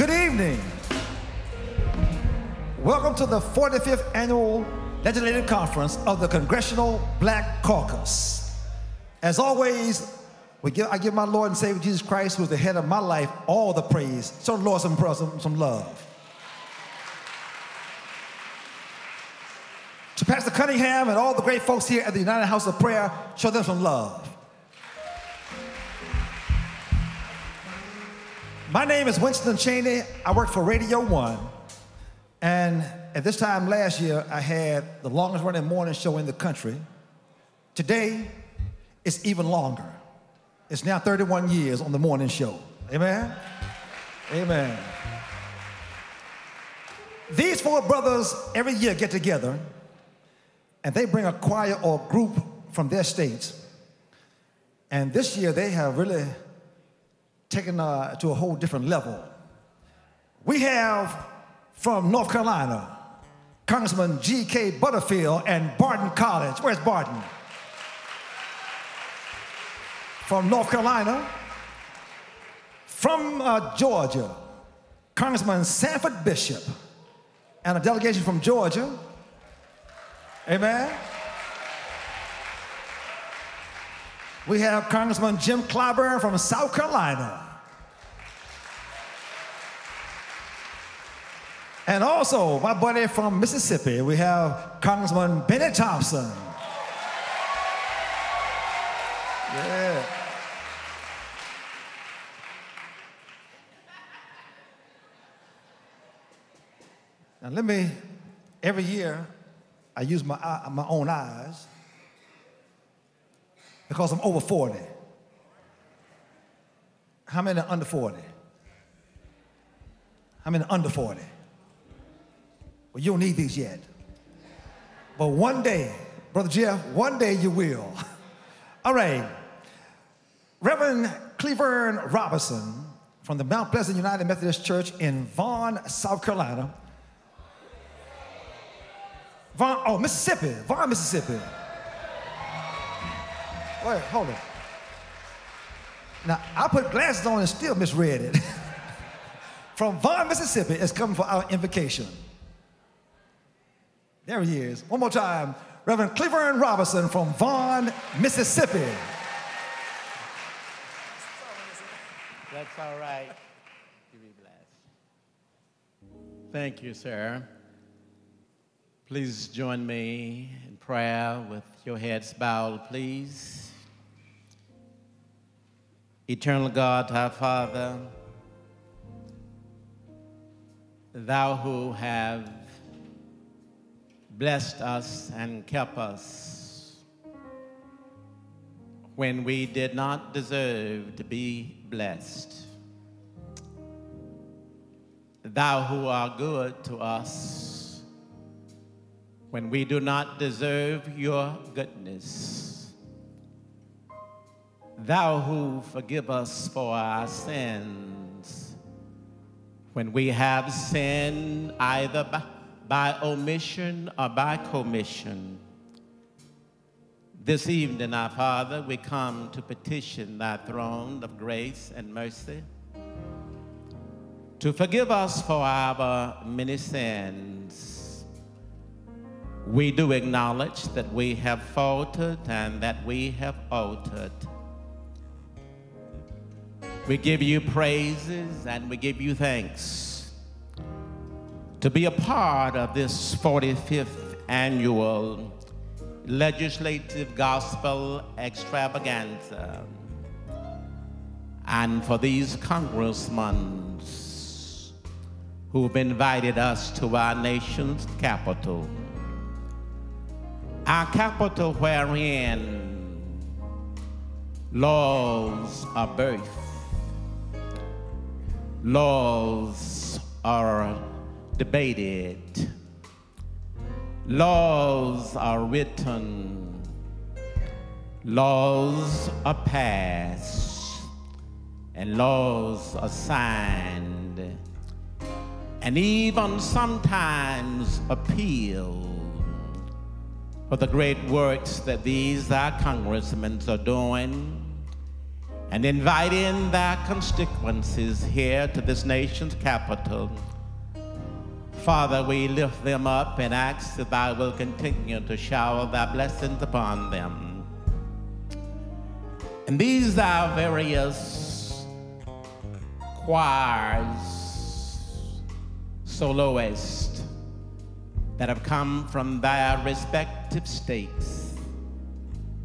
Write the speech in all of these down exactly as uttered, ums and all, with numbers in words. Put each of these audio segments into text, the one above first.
Good evening. Welcome to the forty-fifth Annual Legislative Conference of the Congressional Black Caucus. As always, we give, I give my Lord and Savior Jesus Christ, who is the head of my life, all the praise. Show the Lord some, some, some love. To Pastor Cunningham and all the great folks here at the United House of Prayer, show them some love. My name is Winston Cheney. I work for Radio One. And at this time last year, I had the longest running morning show in the country. Today, it's even longer. It's now thirty-one years on the morning show. Amen? Amen. These four brothers every year get together, and they bring a choir or a group from their states. And this year, they have really taken uh, to a whole different level. We have, from North Carolina, Congressman G K Butterfield and Barton College. Where's Barton? From North Carolina, from uh, Georgia, Congressman Sanford Bishop, and a delegation from Georgia. Amen. We have Congressman Jim Clyburn from South Carolina. And also, my buddy from Mississippi, we have Congressman Bennie Thompson. Yeah. Now let me, every year, I use my, eye, my own eyes because I'm over forty. How many are under forty? How many are under forty? Well, you don't need these yet. But one day, Brother Jeff, one day you will. All right. Reverend Cleveron Robertson from the Mount Pleasant United Methodist Church in Vaughan, South Carolina. Vaughan, oh, Mississippi, Vaughan, Mississippi. Wait, hold it. Now, I put glasses on and still misread it. From Vaughan, Mississippi, it's coming for our invocation. There he is. One more time. Reverend Cleveron Robertson from Vaughan, Mississippi. That's all right. Give me a glass. Thank you, sir. Please join me in prayer with your heads bowed, please. Eternal God, our Father, thou who have blessed us and kept us when we did not deserve to be blessed. Thou who art good to us when we do not deserve your goodness. Thou who forgive us for our sins when we have sinned either by by omission or by commission. This evening, our Father, we come to petition thy throne of grace and mercy to forgive us for our many sins. We do acknowledge that we have faltered and that we have altered. We give you praises and we give you thanks to be a part of this forty-fifth annual legislative gospel extravaganza, and for these congressmen who've invited us to our nation's capital, our capital wherein laws are birthed, laws are debated, laws are written, laws are passed, and laws are signed, and even sometimes appealed for the great works that these our congressmen are doing and invite in their constituencies here to this nation's capital. Father, we lift them up and ask that thou will continue to shower thy blessings upon them. And these are various choirs, soloists, that have come from their respective states.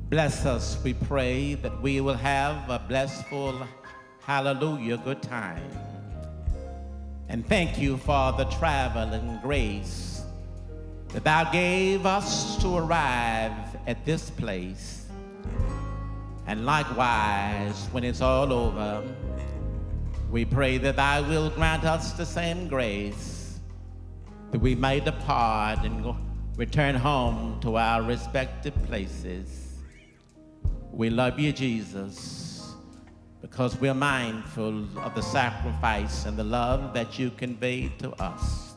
Bless us, we pray, that we will have a blessful, hallelujah, good time. And thank you for the traveling grace that thou gave us to arrive at this place. And likewise, when it's all over, we pray that thou will grant us the same grace, that we may depart and go, return home to our respective places. We love you, Jesus, because we're mindful of the sacrifice and the love that you conveyed to us.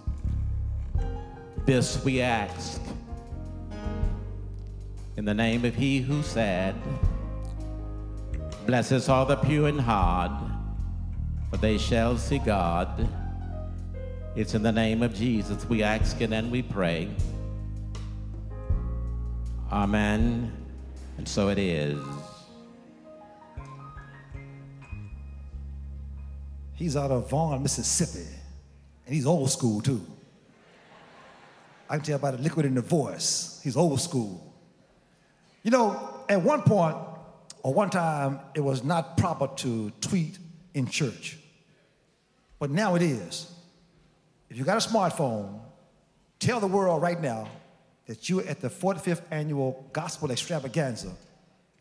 This we ask in the name of he who said, bless us all the pure in heart, for they shall see God. It's in the name of Jesus we ask it and we pray. Amen, and so it is. He's out of Vaughan, Mississippi, and he's old school too. I can tell by the liquid in the voice, he's old school. You know, at one point, or one time, it was not proper to tweet in church, but now it is. If you got a smartphone, tell the world right now that you're at the forty-fifth Annual Gospel Extravaganza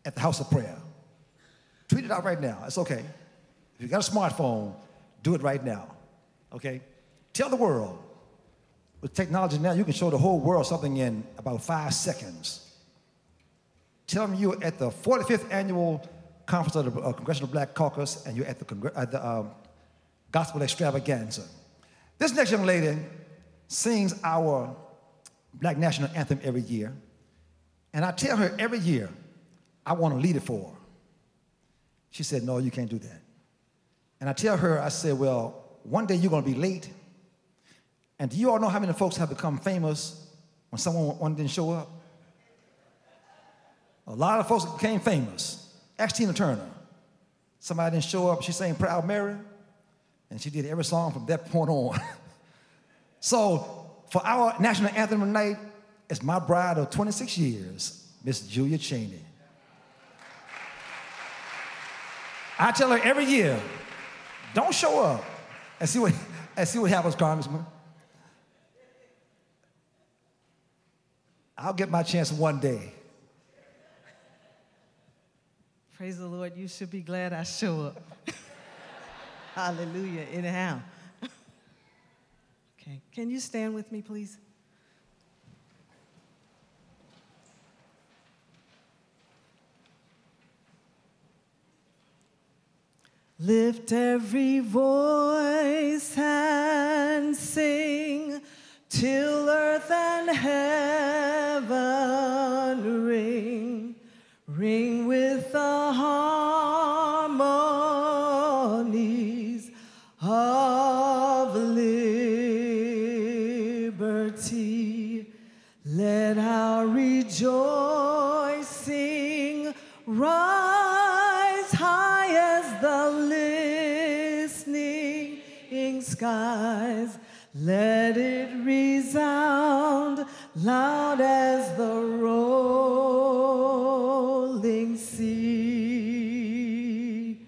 at the House of Prayer. Tweet it out right now, it's okay. If you got a smartphone, do it right now, okay? Tell the world. With technology now, you can show the whole world something in about five seconds. Tell them you're at the forty-fifth Annual Conference of the uh, Congressional Black Caucus and you're at the, Congre uh, the um, Gospel Extravaganza. This next young lady sings our Black National Anthem every year, and I tell her every year, I want to lead it for her. She said, no, you can't do that. And I tell her, I said, well, one day you're going to be late. And do you all know how many folks have become famous when someone one didn't show up? A lot of folks became famous. Ask Tina Turner. Somebody didn't show up. She sang Proud Mary. And she did every song from that point on. So for our national anthem tonight, it's my bride of twenty-six years, Miss Julia Cheney. I tell her every year, don't show up and see what, and see what happens, Congressman. I'll get my chance one day. Praise the Lord. You should be glad I show up. Hallelujah. Anyhow. Okay. Can you stand with me, please? Lift every voice and sing till earth and heaven ring, ring with the harmonies of liberty. Let our rejoicing rise skies, let it resound loud as the rolling sea.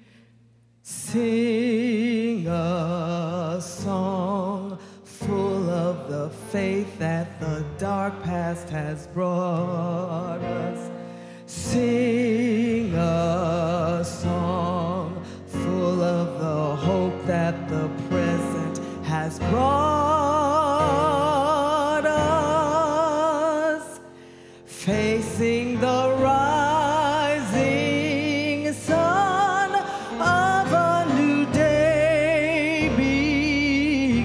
Sing a song full of the faith that the dark past has brought us. Sing a song full of the hope that the has brought us, facing the rising sun of a new day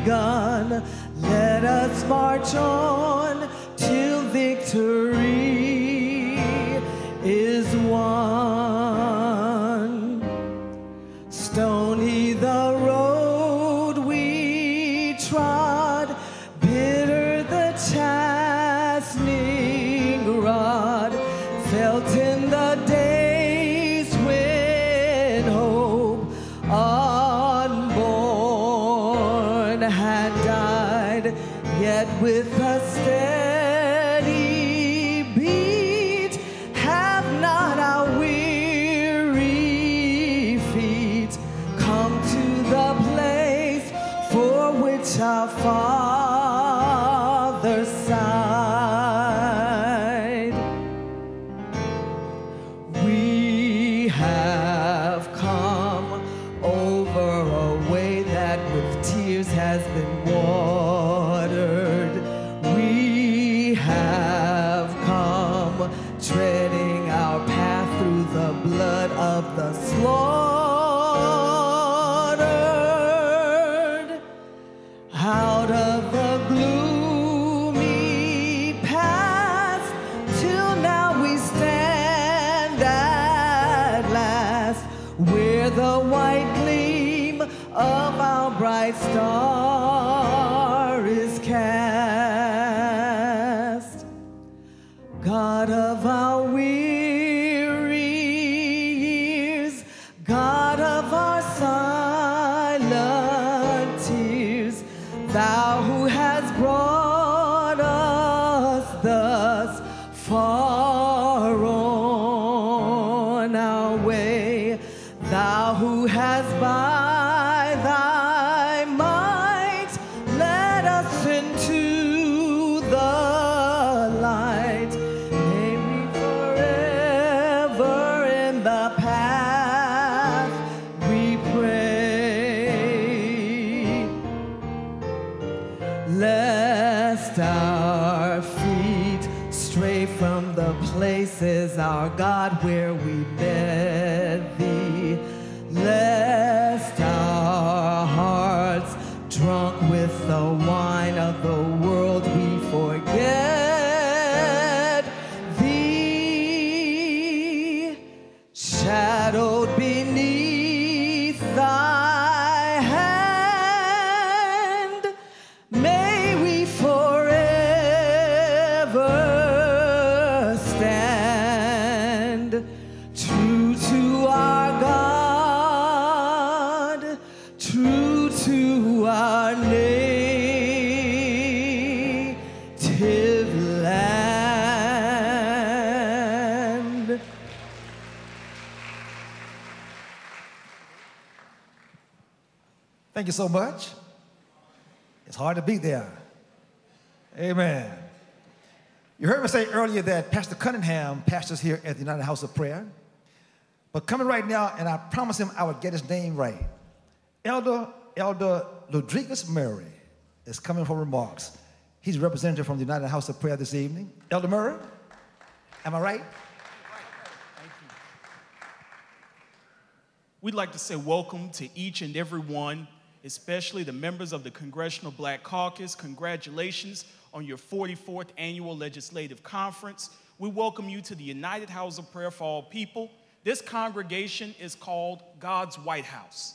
begun. Let us march on till victory is won. yet with a steady beat, have not our weary feet come to the place for which our Father sighed. We have come over a way that with tears has been washed. Star is cast. God of our weary years, God of our silent tears, Thou who has brought us thus far on our way, Thou who has by our God, where we met Thee, lest our hearts drunk with the wine of the world, we forget Thee. Shadowed beneath Thy hand, may we forever stand true to our God, true to our native land. Thank you so much. It's hard to beat there. Amen. You heard me say earlier that Pastor Cunningham pastors here at the United House of Prayer. But coming right now, and I promised him I would get his name right, Elder, Elder Rodriguez Murray is coming for remarks. He's a representative from the United House of Prayer this evening. Elder Murray, am I right? Thank you. We'd like to say welcome to each and every one, especially the members of the Congressional Black Caucus. Congratulations on your forty-fourth Annual Legislative Conference. We welcome you to the United House of Prayer for All People. This congregation is called God's White House,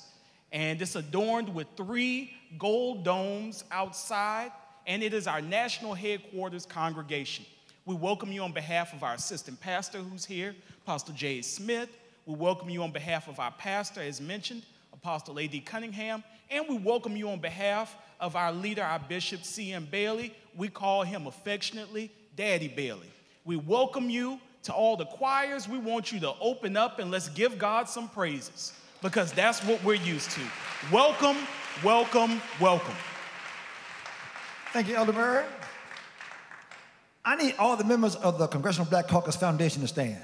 and it's adorned with three gold domes outside, and it is our national headquarters congregation. We welcome you on behalf of our assistant pastor who's here, Pastor Jay Smith. We welcome you on behalf of our pastor, as mentioned, Apostle A D Cunningham, and we welcome you on behalf of our leader, our Bishop C M Bailey. We call him affectionately Daddy Bailey. We welcome you to all the choirs. We want you to open up and let's give God some praises, because that's what we're used to. Welcome, welcome, welcome. Thank you, Elder Murray. I need all the members of the Congressional Black Caucus Foundation to stand.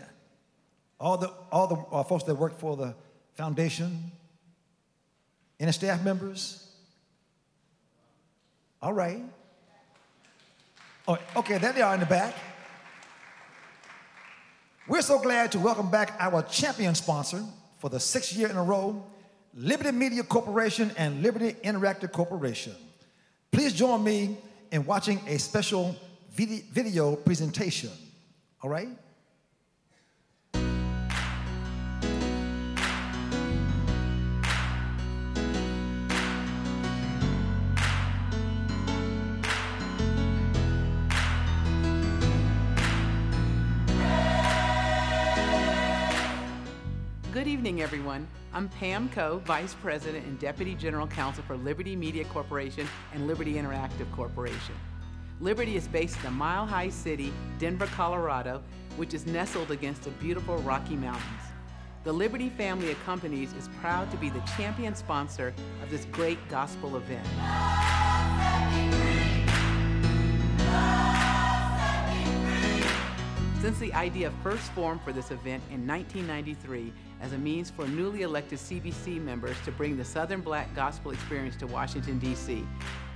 All the, all the uh, folks that work for the foundation, any staff members? All right. Oh, okay, there they are in the back. We're so glad to welcome back our champion sponsor for the sixth year in a row, Liberty Media Corporation and Liberty Interactive Corporation. Please join me in watching a special vid video presentation, all right? evening, everyone. I'm Pam Coe, Vice President and Deputy General Counsel for Liberty Media Corporation and Liberty Interactive Corporation. Liberty is based in the Mile High City, Denver, Colorado, which is nestled against the beautiful Rocky Mountains. The Liberty Family of Companies is proud to be the champion sponsor of this great gospel event. Since the idea first formed for this event in nineteen ninety-three as a means for newly elected C B C members to bring the Southern Black gospel experience to Washington, D C,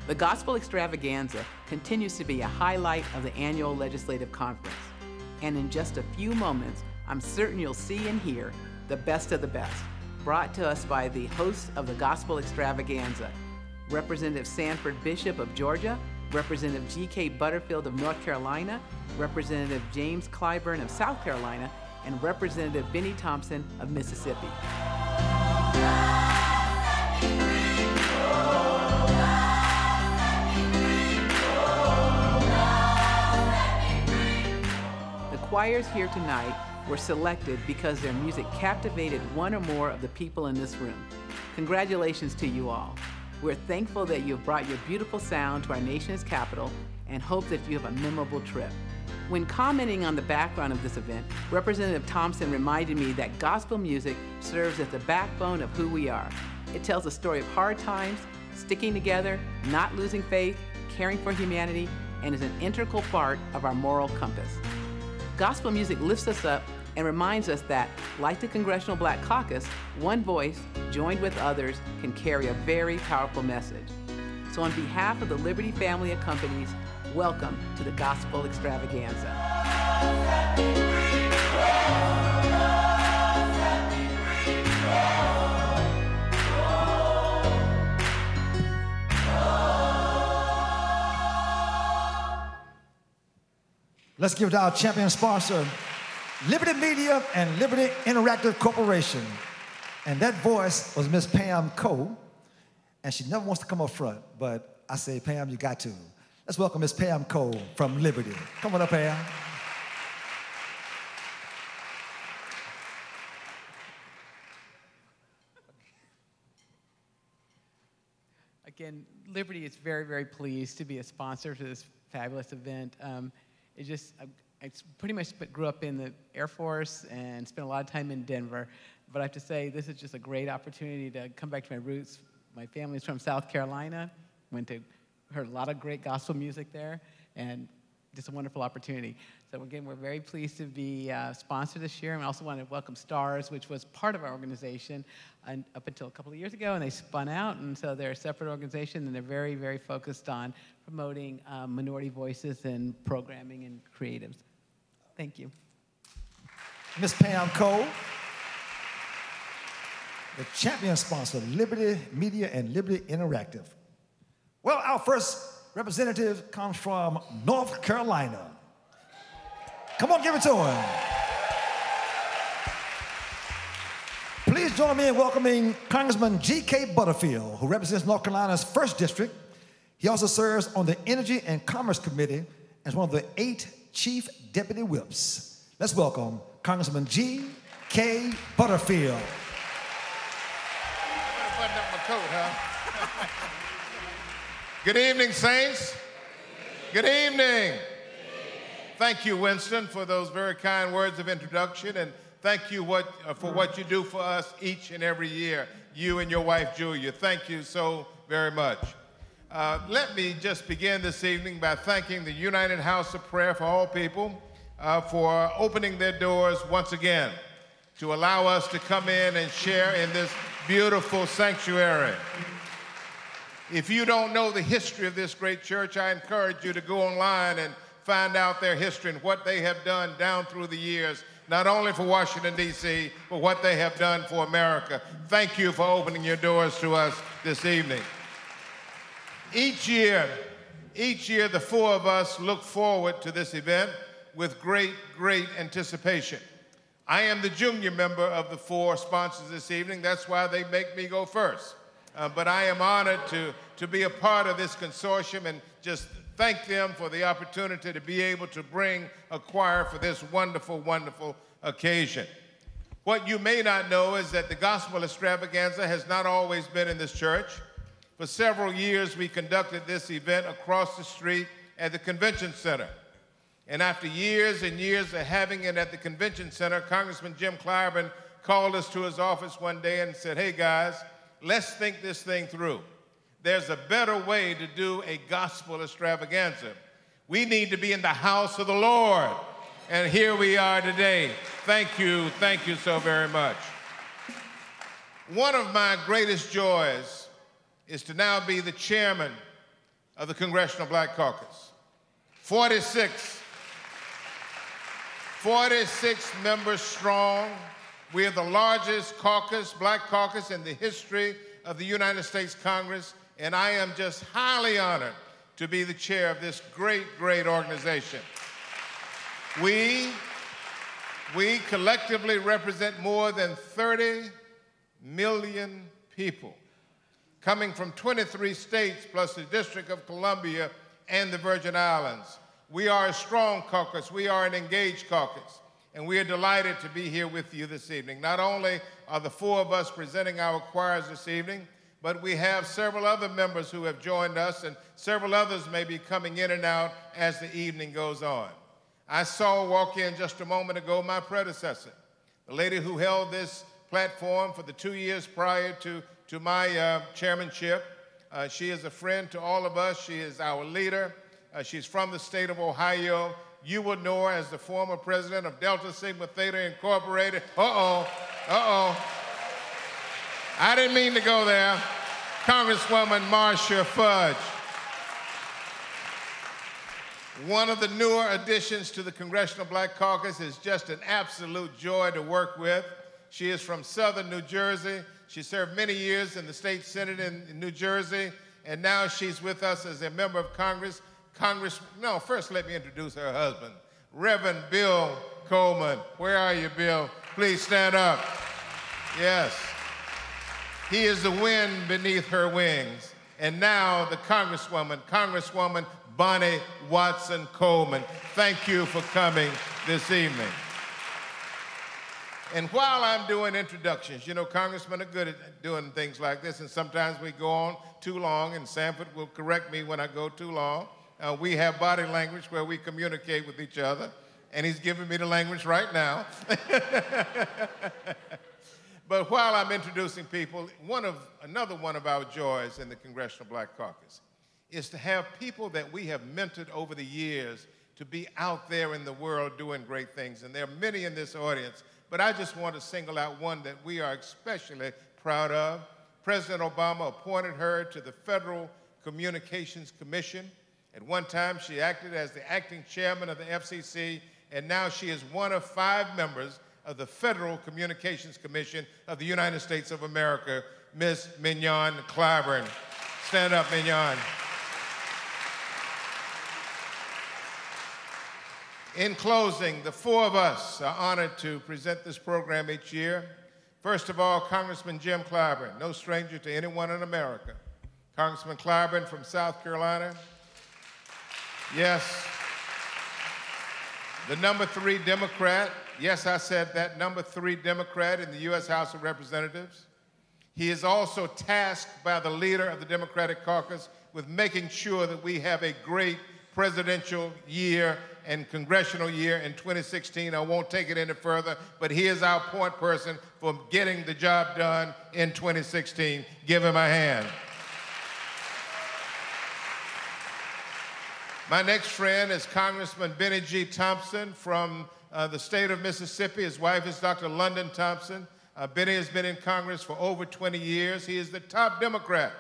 the Gospel Extravaganza continues to be a highlight of the annual legislative conference. And in just a few moments, I'm certain you'll see and hear the best of the best, brought to us by the hosts of the Gospel Extravaganza, Representative Sanford Bishop of Georgia, Representative G K Butterfield of North Carolina, Representative James Clyburn of South Carolina, and Representative Bennie Thompson of Mississippi. Choirs here tonight were selected because their music captivated one or more of the people in this room. Congratulations to you all. We're thankful that you've brought your beautiful sound to our nation's capital and hope that you have a memorable trip. When commenting on the background of this event, Representative Thompson reminded me that gospel music serves as the backbone of who we are. It tells a story of hard times, sticking together, not losing faith, caring for humanity, and is an integral part of our moral compass. Gospel music lifts us up and reminds us that, like the Congressional Black Caucus, one voice, joined with others, can carry a very powerful message. So on behalf of the Liberty Family of Companies, welcome to the Gospel Extravaganza. Let's give it to our champion sponsor, Liberty Media and Liberty Interactive Corporation. And that voice was Miss Pam Coe, and she never wants to come up front, but I say, Pam, you got to. Let's welcome Miss Pam Coe from Liberty. Come on up, Pam. Again, Liberty is very, very pleased to be a sponsor to this fabulous event. Um, It just, I pretty much grew up in the Air Force and spent a lot of time in Denver. But I have to say, this is just a great opportunity to come back to my roots. My family's from South Carolina. Went to, heard a lot of great gospel music there, and just a wonderful opportunity. So again, we're very pleased to be uh, sponsored this year. And I also want to welcome STARS, which was part of our organization and up until a couple of years ago, and they spun out. And so they're a separate organization, and they're very, very focused on promoting um, minority voices and programming and creatives. Thank you. Miz Pam Coe, the champion sponsor, Liberty Media and Liberty Interactive. Well, our first representative comes from North Carolina. Come on, give it to him. Please join me in welcoming Congressman G K Butterfield, who represents North Carolina's first district. He also serves on the Energy and Commerce Committee as one of the eight chief deputy whips. Let's welcome Congressman G K Butterfield. I button up my coat, huh? Good evening, saints. Good evening. Good evening. Good evening. Thank you, Winston, for those very kind words of introduction, and thank you what, uh, for what you do for us each and every year, you and your wife, Julia. Thank you so very much. Uh, let me just begin this evening by thanking the United House of Prayer for All People uh, for opening their doors once again to allow us to come in and share in this beautiful sanctuary. If you don't know the history of this great church, I encourage you to go online and find out their history and what they have done down through the years, not only for Washington, D C, but what they have done for America. Thank you for opening your doors to us this evening. Each year, each year, the four of us look forward to this event with great, great anticipation. I am the junior member of the four sponsors this evening. That's why they make me go first. Uh, but I am honored to, to be a part of this consortium and just thank them for the opportunity to be able to bring a choir for this wonderful, wonderful occasion. What you may not know is that the gospel extravaganza has not always been in this church. For several years, we conducted this event across the street at the convention center. And after years and years of having it at the convention center, Congressman Jim Clyburn called us to his office one day and said, "Hey guys, let's think this thing through. There's a better way to do a gospel extravaganza. We need to be in the house of the Lord." And here we are today. Thank you, thank you so very much. One of my greatest joys is to now be the chairman of the Congressional Black Caucus. forty-six, forty-six members strong. We are the largest caucus, black caucus, in the history of the United States Congress, and I am just highly honored to be the chair of this great, great organization. We, we collectively represent more than thirty million people, coming from twenty-three states plus the District of Columbia and the Virgin Islands. We are a strong caucus, we are an engaged caucus. And we are delighted to be here with you this evening. Not only are the four of us presenting our choirs this evening, but we have several other members who have joined us, and several others may be coming in and out as the evening goes on. I saw walk in just a moment ago my predecessor, the lady who held this platform for the two years prior to, to my uh, chairmanship. Uh, she is a friend to all of us. She is our leader. Uh, she's from the state of Ohio. You will know her as the former president of Delta Sigma Theta Incorporated. Uh-oh, uh-oh. I didn't mean to go there. Congresswoman Marsha Fudge. One of the newer additions to the Congressional Black Caucus is just an absolute joy to work with. She is from Southern New Jersey. She served many years in the state senate in New Jersey, and now she's with us as a member of Congress. Congress, no, first let me introduce her husband, Reverend Bill Coleman. Where are you, Bill? Please stand up. Yes. He is the wind beneath her wings. And now the Congresswoman, Congresswoman Bonnie Watson Coleman. Thank you for coming this evening. And while I'm doing introductions, you know, congressmen are good at doing things like this, and sometimes we go on too long, and Sanford will correct me when I go too long. Uh, we have body language where we communicate with each other, and he's giving me the language right now. But while I'm introducing people, one of, another one of our joys in the Congressional Black Caucus is to have people that we have mentored over the years to be out there in the world doing great things. And there are many in this audience, but I just want to single out one that we are especially proud of. President Obama appointed her to the Federal Communications Commission. At one time, she acted as the acting chairman of the F C C, and now she is one of five members of the Federal Communications Commission of the United States of America, Miz Mignon Clyburn. Stand up, Mignon. In closing, the four of us are honored to present this program each year. First of all, Congressman Jim Clyburn, no stranger to anyone in America. Congressman Clyburn from South Carolina. Yes, the number three Democrat, yes, I said that, number three Democrat in the U S House of Representatives. He is also tasked by the leader of the Democratic Caucus with making sure that we have a great presidential year and congressional year in twenty sixteen. I won't take it any further, but he is our point person for getting the job done in twenty sixteen. Give him a hand. My next friend is Congressman Bennie G. Thompson from uh, the state of Mississippi. His wife is Doctor London Thompson. Uh, Bennie has been in Congress for over twenty years. He is the top Democrat.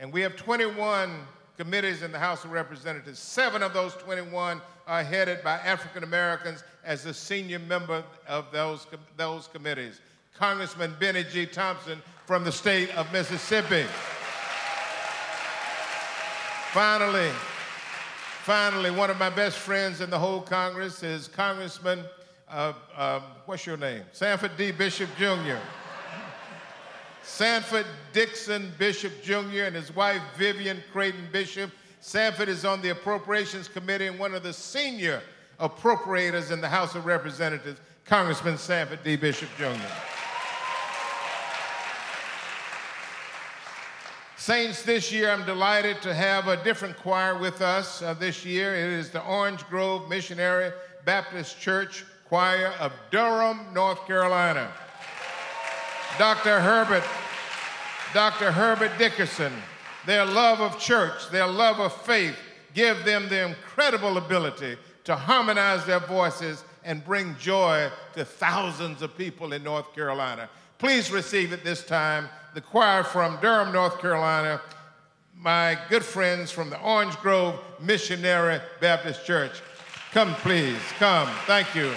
And we have twenty-one committees in the House of Representatives. Seven of those twenty-one are headed by African Americans as the senior member of those, those committees. Congressman Bennie G. Thompson from the state of Mississippi. Finally, Finally, one of my best friends in the whole Congress is Congressman, uh, uh, what's your name? Sanford D. Bishop Junior Sanford Dixon Bishop Junior and his wife, Vivian Creighton Bishop. Sanford is on the Appropriations Committee and one of the senior appropriators in the House of Representatives. Congressman Sanford D. Bishop Junior Saints, this year I'm delighted to have a different choir with us uh, this year. It is the Orange Grove Missionary Baptist Church Choir of Durham, North Carolina. Doctor Herbert, Doctor Herbert Dickerson, their love of church, their love of faith, give them the incredible ability to harmonize their voices and bring joy to thousands of people in North Carolina. Please receive at this time the choir from Durham, North Carolina, my good friends from the Orange Grove Missionary Baptist Church. Come, please, come. Thank you.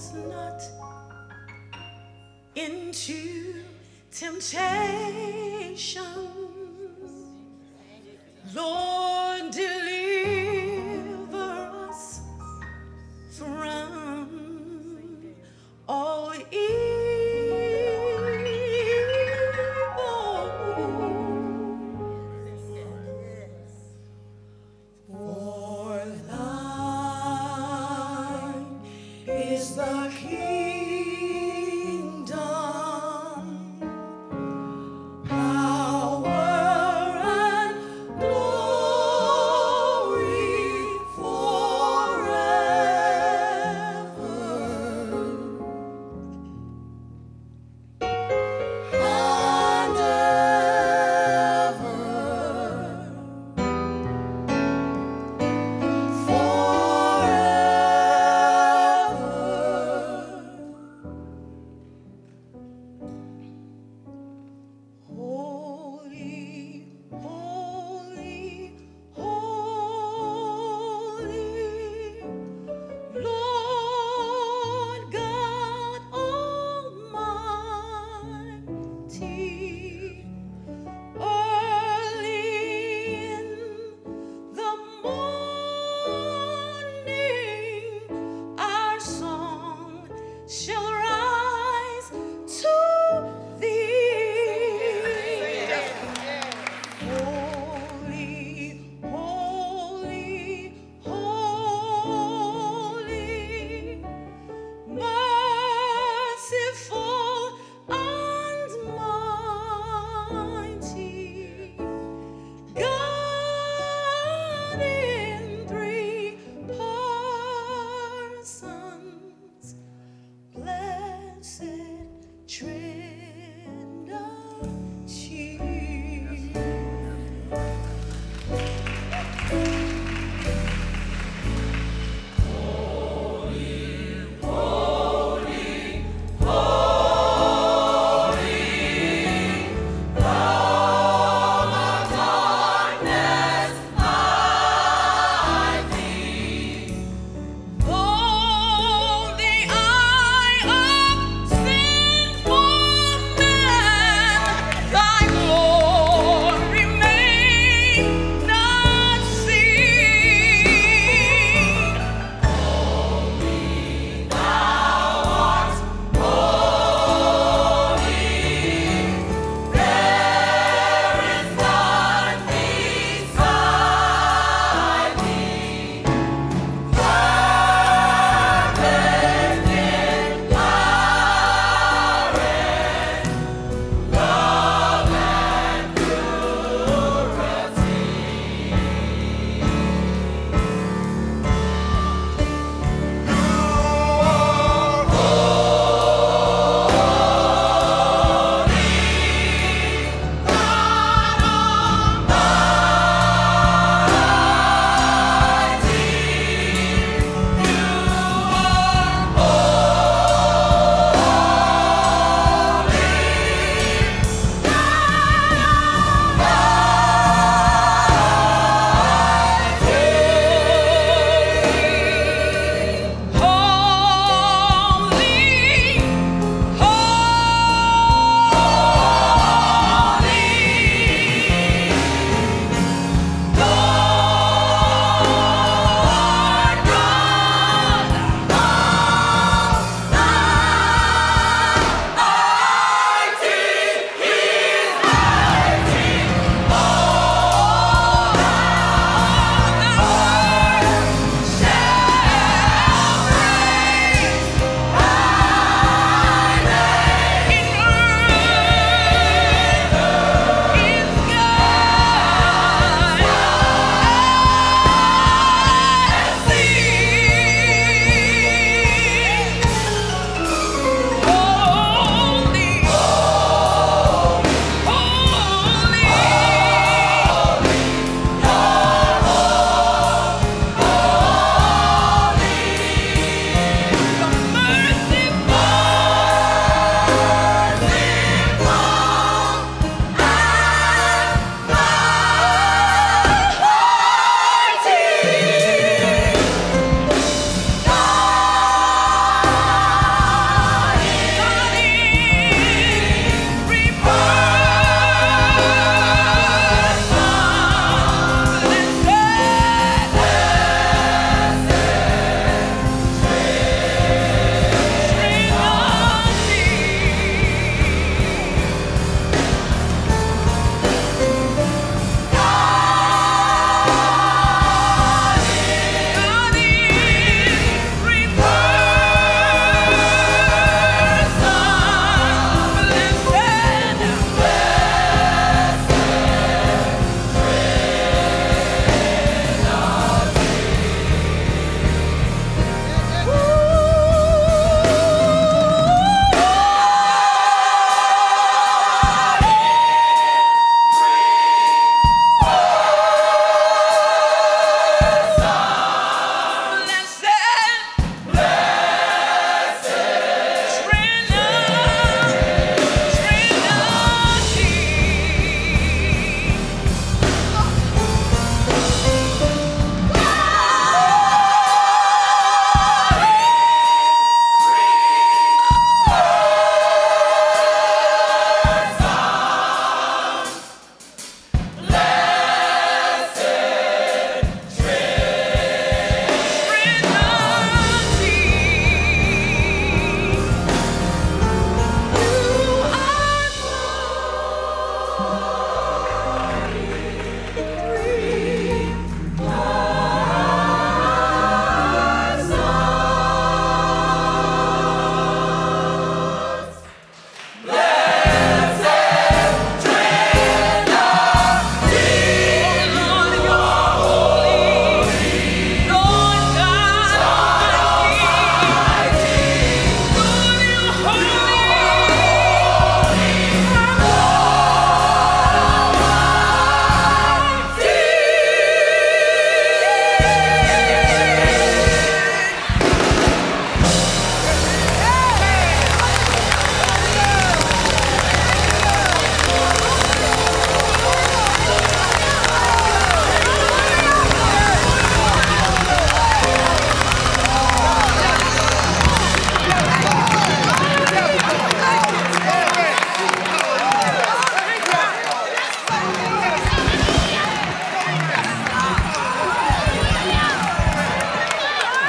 us not into temptation. Lord, deliver us from all evil. For thine is the kingdom. Kingdom, power, and glory.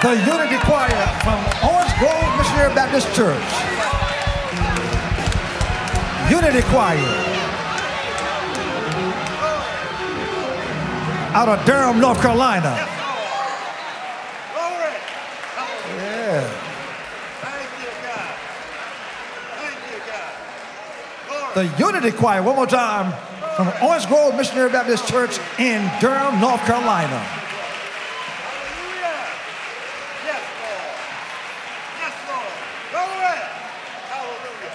the Unity Choir from Orange Grove Missionary Baptist Church. Unity Choir out of Durham, North Carolina. Glory. Yeah. Thank you, God. Thank you, God. The Unity Choir, one more time, from Orange Grove Missionary Baptist Church in Durham, North Carolina. Hallelujah. Yes, Lord. Yes, Lord. Glory. Hallelujah.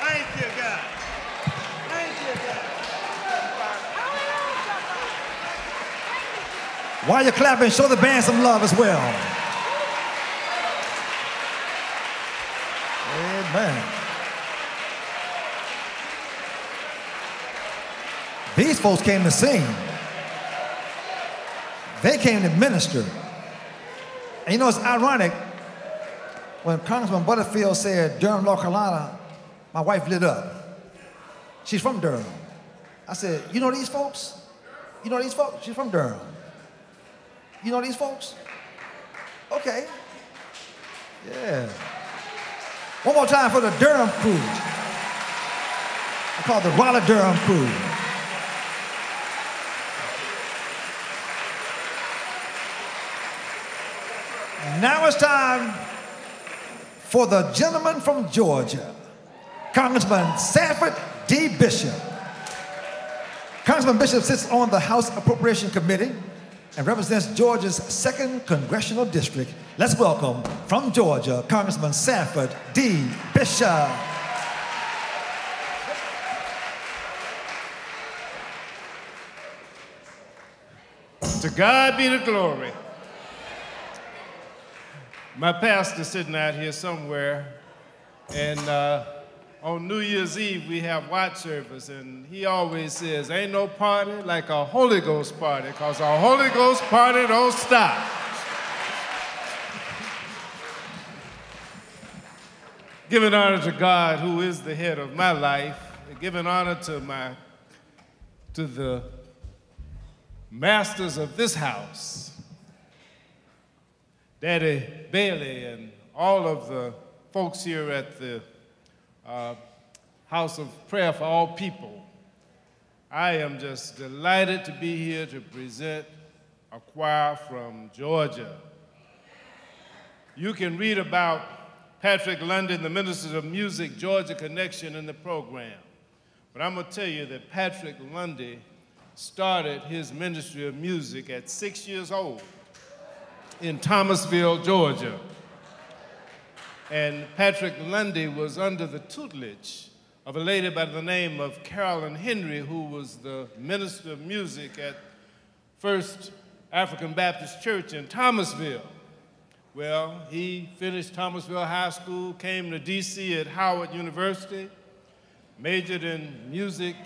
Thank you, God. Thank you, God. While you're clapping, show the band some love as well. Amen. These folks came to sing. They came to minister. And you know, it's ironic. When Congressman Butterfield said, Durham, North Carolina, my wife lit up. She's from Durham. I said, you know these folks? You know these folks? She's from Durham. You know these folks? Okay. Yeah. One more time for the Durham crew. I call it the Raleigh Durham crew. Now it's time for the gentleman from Georgia, Congressman Sanford D. Bishop. Congressman Bishop sits on the House Appropriation Committee and represents Georgia's second Congressional District. Let's welcome, from Georgia, Congressman Sanford D. Bishop. To God be the glory. My pastor's sitting out here somewhere, and uh, on New Year's Eve, we have watch service, and he always says, ain't no party like a Holy Ghost party, because a Holy Ghost party don't stop. Giving honor to God, who is the head of my life, and giving honor to, my, to the masters of this house, Daddy Bailey, and all of the folks here at the Uh, House of Prayer for All People. I am just delighted to be here to present a choir from Georgia. You can read about Patrick Lundy, the Ministers of Music, Georgia Connection, in the program. But I'm going to tell you that Patrick Lundy started his ministry of music at six years old in Thomasville, Georgia. And Patrick Lundy was under the tutelage of a lady by the name of Carolyn Henry, who was the minister of music at First African Baptist Church in Thomasville. Well, he finished Thomasville High School, came to D C at Howard University, majored in music,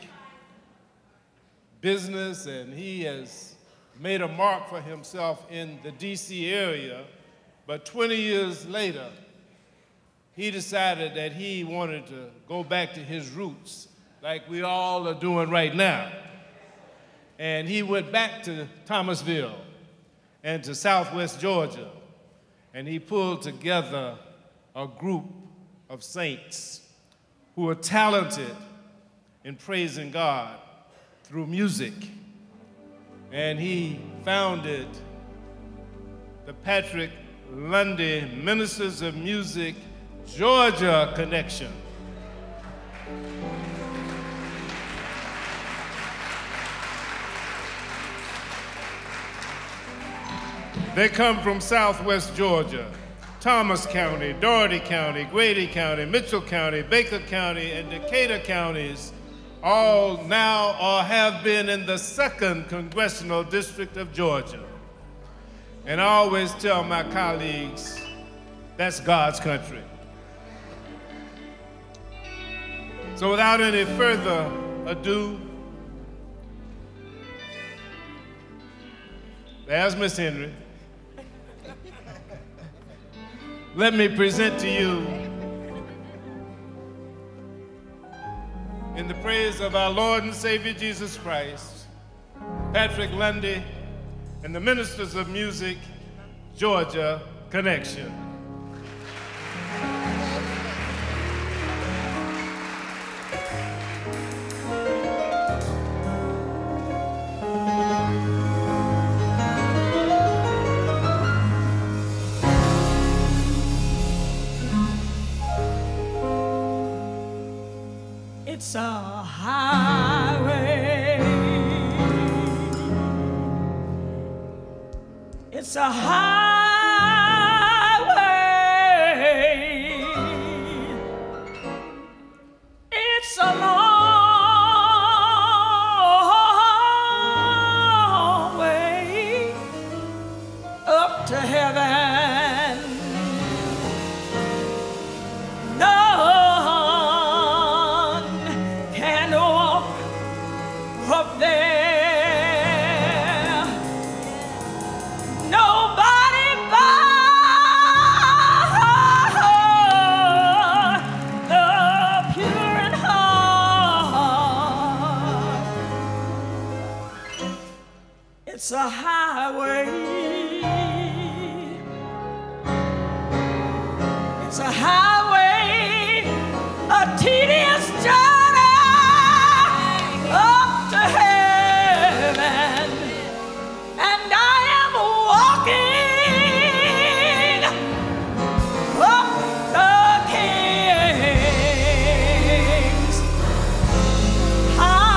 business, and he has made a mark for himself in the D C area. But twenty years later, he decided that he wanted to go back to his roots, like we all are doing right now. And he went back to Thomasville and to Southwest Georgia, and he pulled together a group of saints who were talented in praising God through music. And he founded the Patrick Lundy Ministers of Music Georgia Connection. They come from Southwest Georgia, Thomas County, Dougherty County, Grady County, Mitchell County, Baker County, and Decatur counties, all now or have been in the second Congressional District of Georgia. And I always tell my colleagues, that's God's country. So without any further ado, there's Miss Henry. Let me present to you, in the praise of our Lord and Savior Jesus Christ, Patrick Lundy and the Ministers of Music, Georgia Connection. It's a highway. It's a highway. It's a long way up to heaven. It's a highway. It's a highway, a tedious journey up to heaven, and I am walking up the King's highway.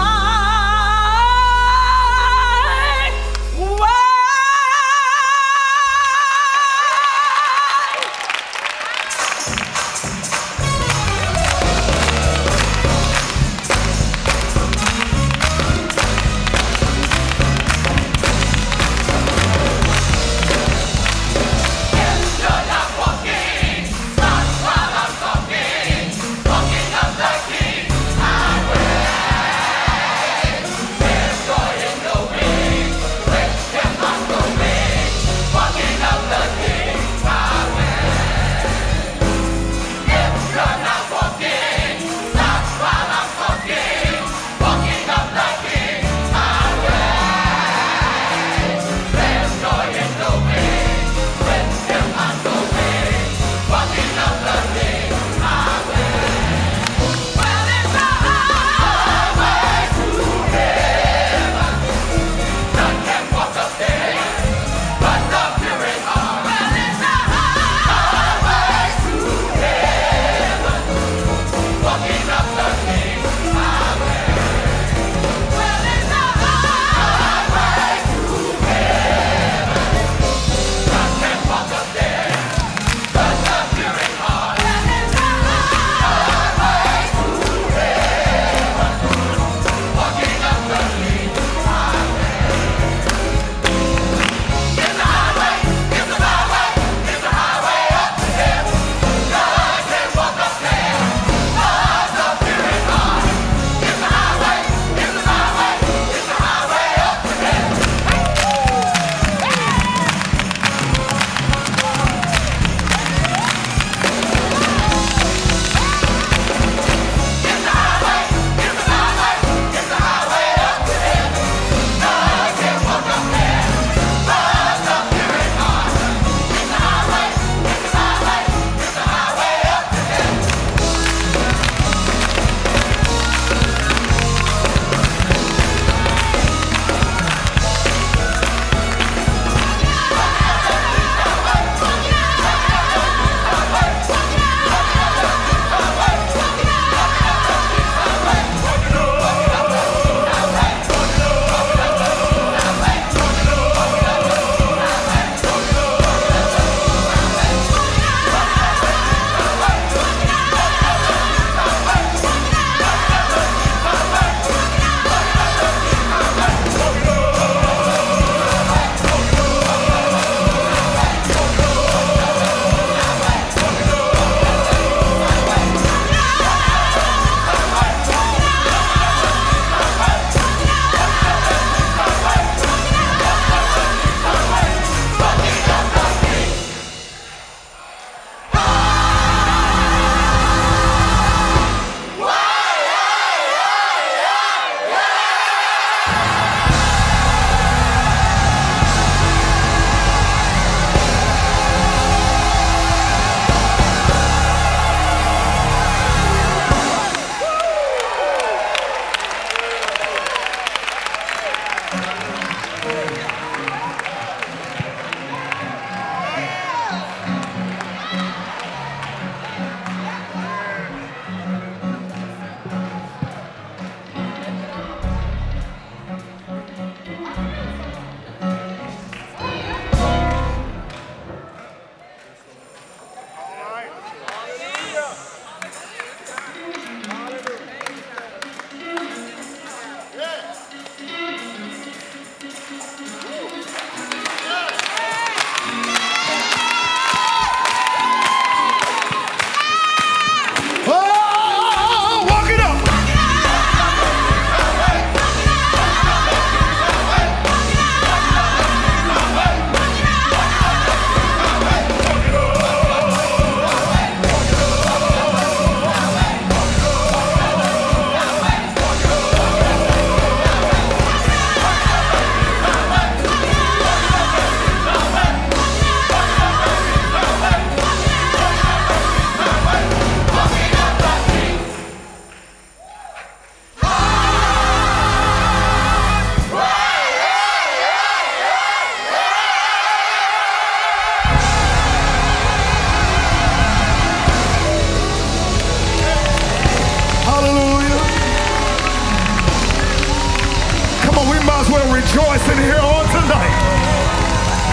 rejoicing here on tonight.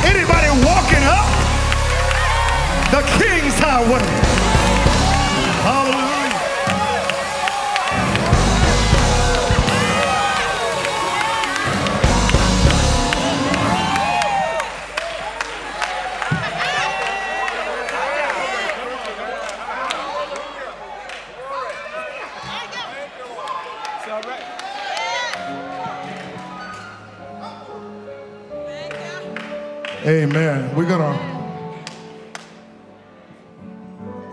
Anybody walking up the King's Highway? Hallelujah. Amen. We're going to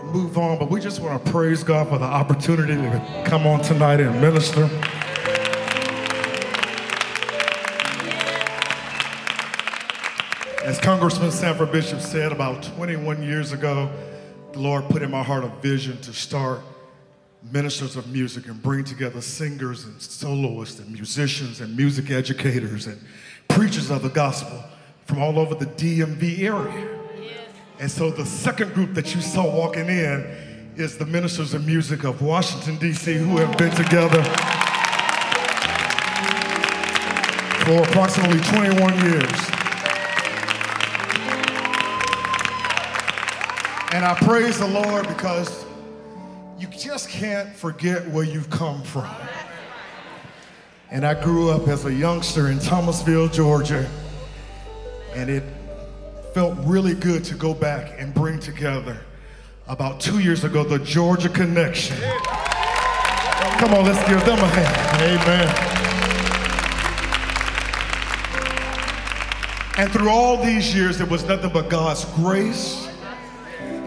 move on, but we just want to praise God for the opportunity to come on tonight and minister. As Congressman Sanford Bishop said about twenty-one years ago, the Lord put in my heart a vision to start ministers of music and bring together singers and soloists and musicians and music educators and preachers of the gospel from all over the D M V area. Yes. And so the second group that you saw walking in is the ministers of music of Washington, D C, who have been together for approximately twenty-one years. And I praise the Lord because you just can't forget where you've come from. And I grew up as a youngster in Thomasville, Georgia, and it felt really good to go back and bring together, about two years ago, the Georgia Connection. Come on, let's give them a hand. Amen. And through all these years, it was nothing but God's grace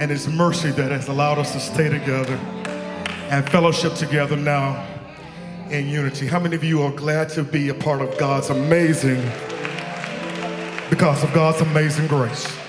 and His mercy that has allowed us to stay together and fellowship together now in unity. How many of you are glad to be a part of God's amazing because of God's amazing grace? Amen.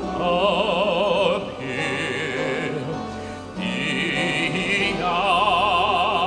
Appear, he, he, ah.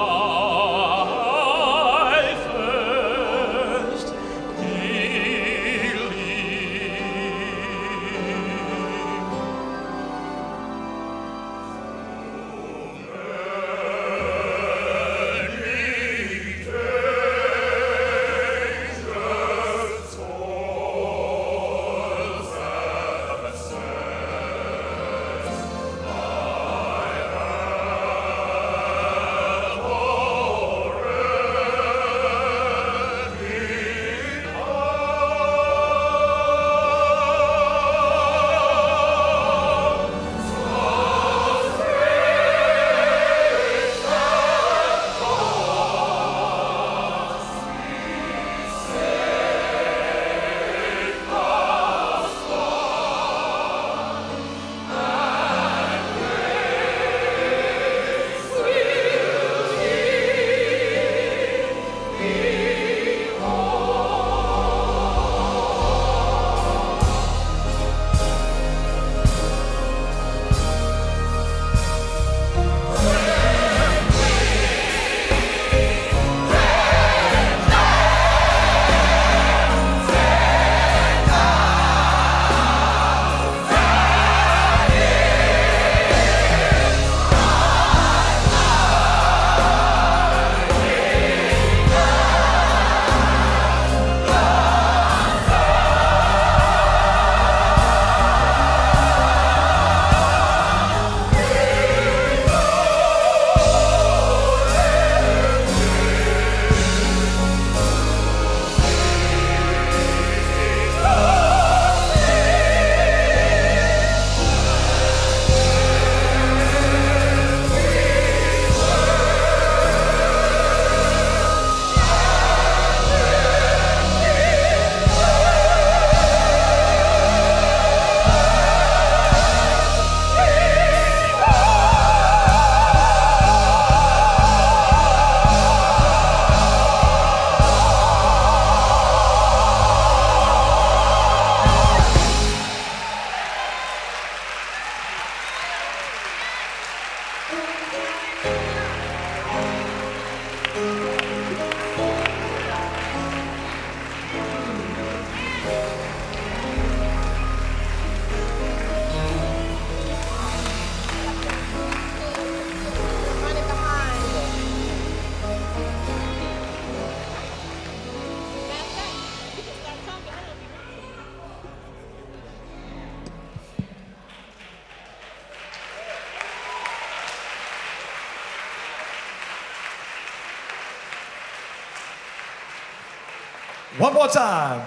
One more time.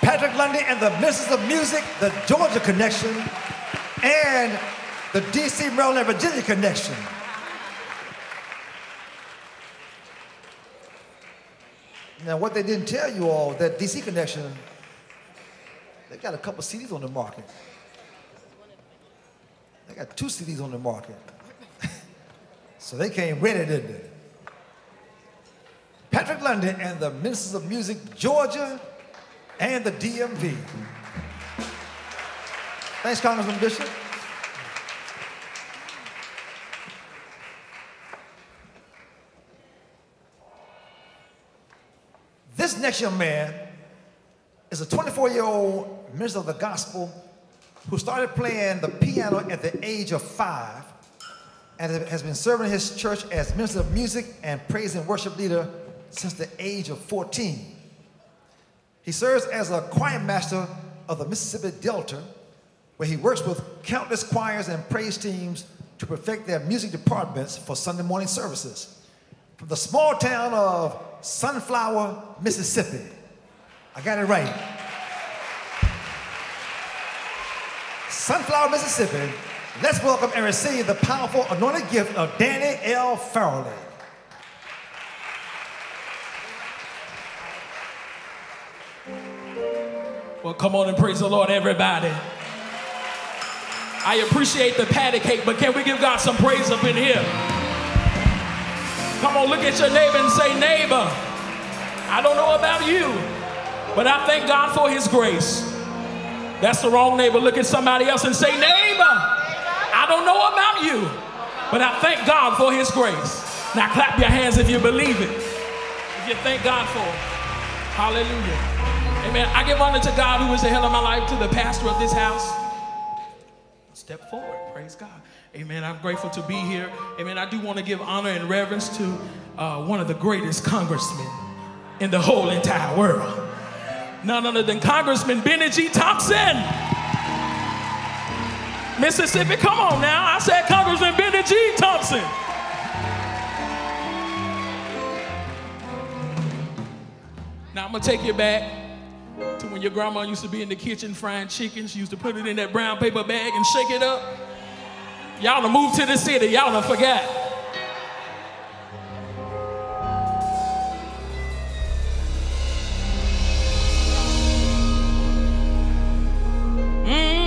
Patrick Lundy and the Ministers of Music, the Georgia Connection, and the D C, Maryland, Virginia Connection. Now, what they didn't tell you all, that D C Connection, they got a couple C Ds on the market. They got two C Ds on the market. So they came ready, didn't they? Patrick Lundy and the Ministers of Music, Georgia, and the D M V. Thanks, Congressman Bishop. This next young man is a twenty-four-year-old minister of the gospel who started playing the piano at the age of five and has been serving his church as minister of music and praise and worship leader since the age of fourteen. He serves as a choir master of the Mississippi Delta, where he works with countless choirs and praise teams to perfect their music departments for Sunday morning services. From the small town of Sunflower, Mississippi. I got it right. Sunflower, Mississippi. Let's welcome and receive the powerful anointed gift of Danny L. Farrelly. Well, come on and praise the Lord, everybody. I appreciate the patty cake, but can we give God some praise up in here? Come on, look at your neighbor and say, neighbor, I don't know about you, but I thank God for his grace. That's the wrong neighbor. Look at somebody else and say, neighbor, I don't know about you, but I thank God for his grace. Now clap your hands if you believe it, if you thank God for it. Hallelujah. Amen. I give honor to God who is the head of my life, to the pastor of this house. Step forward. Praise God. Amen. I'm grateful to be here. Amen. I do want to give honor and reverence to uh, one of the greatest congressmen in the whole entire world. None other than Congressman Bennie G. Thompson. Mississippi, come on now. I said Congressman Bennie G. Thompson. Now I'm going to take you back to when your grandma used to be in the kitchen frying chicken. She used to put it in that brown paper bag and shake it up. Y'all done moved to the city. Y'all done forgot. Mm-hmm.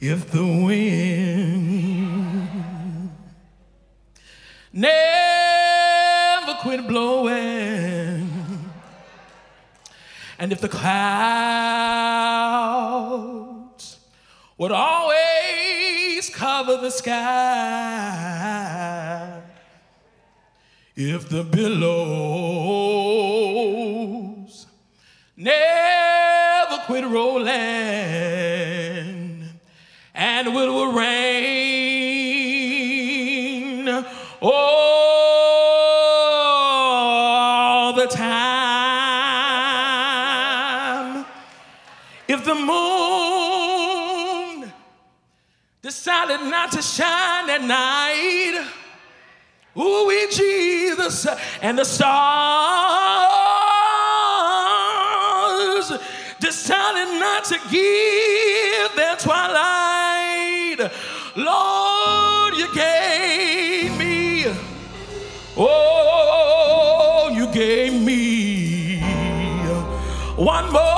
If the And if the clouds would always cover the sky, if the billows never quit rolling, and it will rain all the time. The moon decided not to shine at night. Ooh, we Jesus. And the stars decided not to give their twilight. Lord, you gave me. Oh, you gave me one more.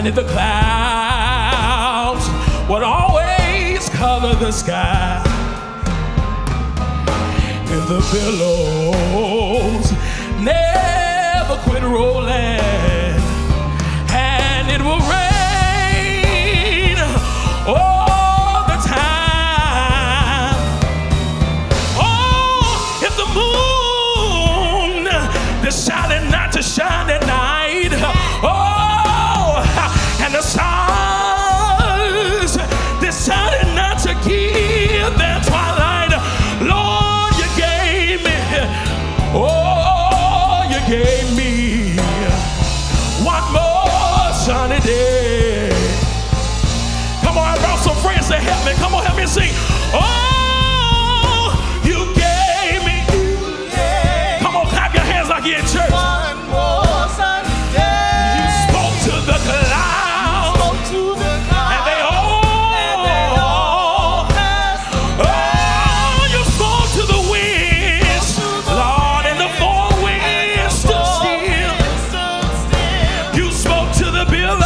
If the clouds would always cover the sky, if the billows never quit rolling, and it will rain all the time. Oh, if the moon decided not to shine at night, oh, and sing, oh, you gave me. You gave. Come on, clap your hands like you're in church. One more Sunday. You spoke to the clouds. You spoke to the clouds. And they all, and they all passed away. Oh, you spoke to the winds. To the Lord, and the four winds stood still. You spoke to the billows.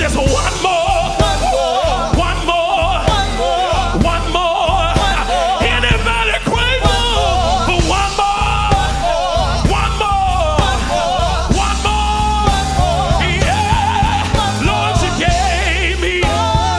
Just one more, one more, one more, one more, one more. Anybody grateful for one more, one more, one more? Yeah, Lord, you gave me. One more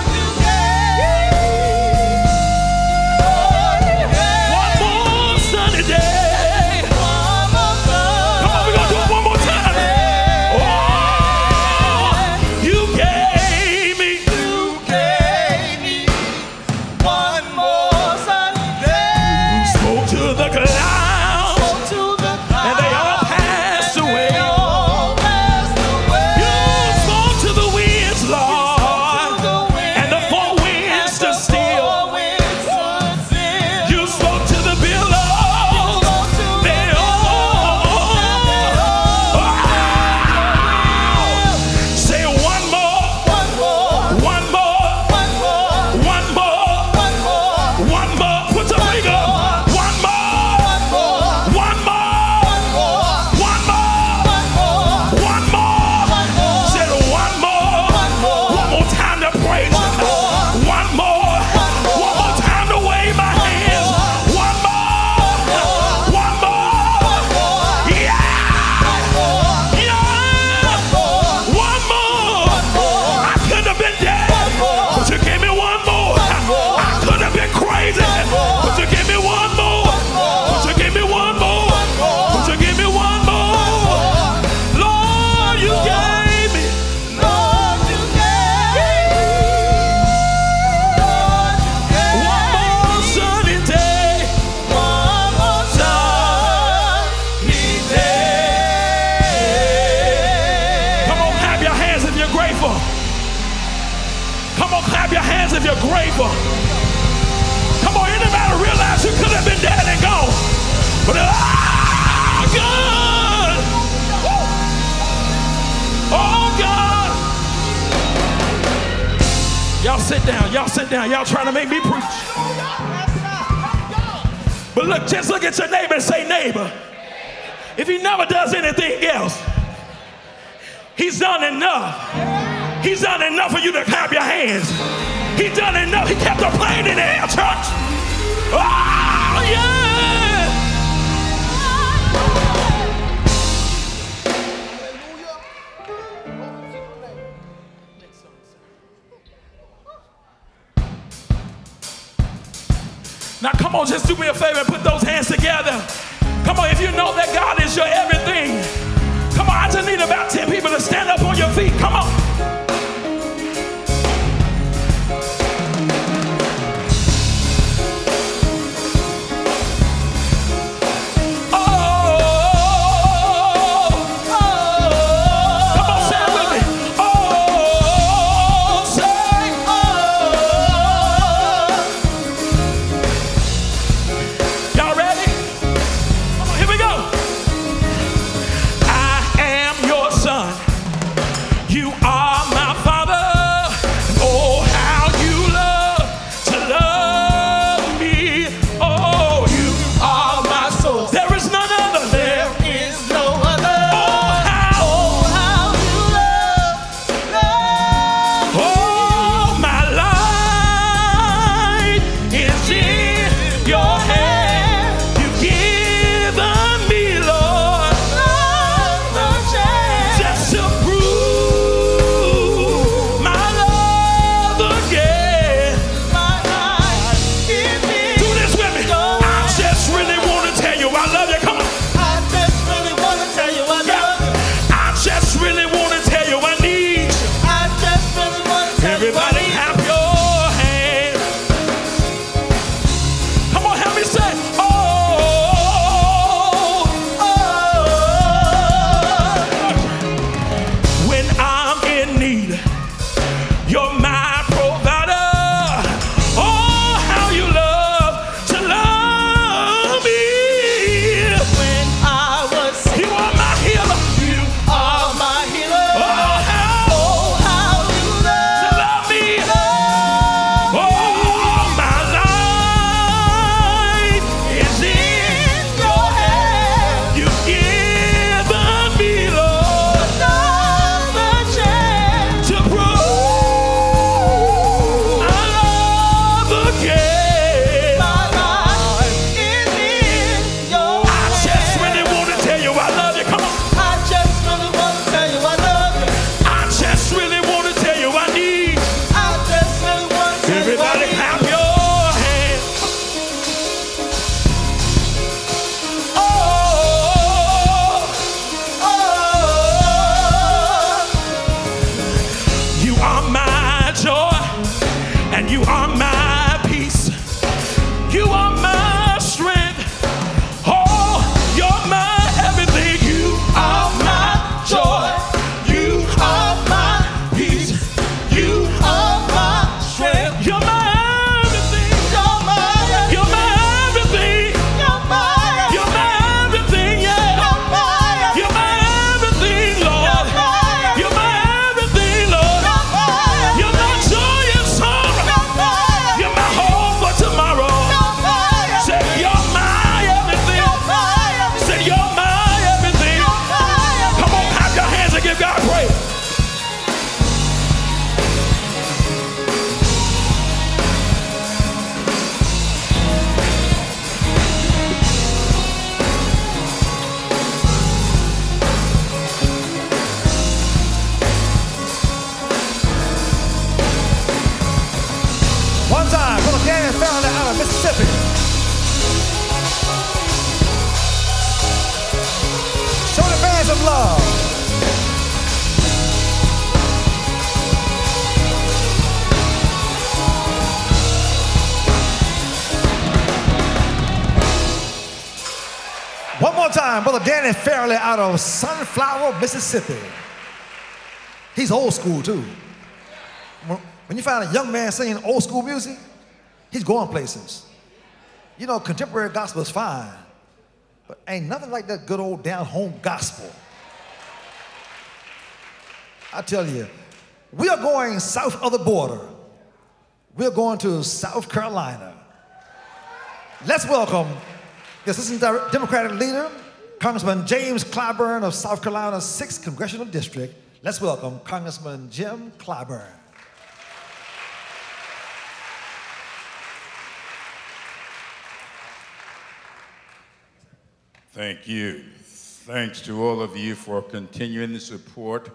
sunny day. Come on, we're gonna do it one more time. Oh, you. Come on, anybody realize you could have been dead and gone, but ah, God, oh God, y'all sit down, y'all sit down, y'all trying to make me preach. But look, just look at your neighbor and say, neighbor, if he never does anything else, he's done enough. He's done enough for you to clap your hands. He done enough. He kept the plane in the air, church. Oh, yeah. Now, come on, just do me a favor and put those hands together. Come on, if you know that God is your everything. Come on, I just need about ten people to stand up on your feet. Come on. time, Brother Danny Fairley out of Sunflower, Mississippi. He's old school too. When you find a young man singing old school music, he's going places. You know, contemporary gospel is fine, but ain't nothing like that good old down-home gospel. I tell you, we are going south of the border. We're going to South Carolina. Let's welcome the Assistant Democratic Leader, Congressman James Clyburn of South Carolina's sixth Congressional District. Let's welcome Congressman Jim Clyburn. Thank you. Thanks to all of you for continuing to support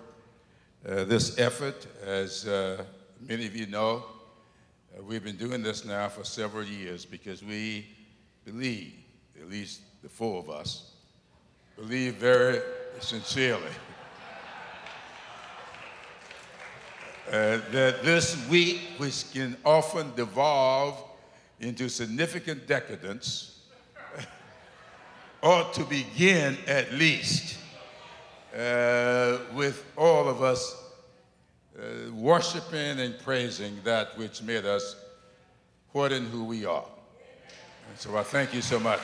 uh, this effort. As uh, many of you know, we've been doing this now for several years because we believe, at least the four of us, believe very sincerely uh, that this week, which can often devolve into significant decadence, ought to begin at least uh, with all of us Uh, worshiping and praising that which made us what and who we are. And so I thank you so much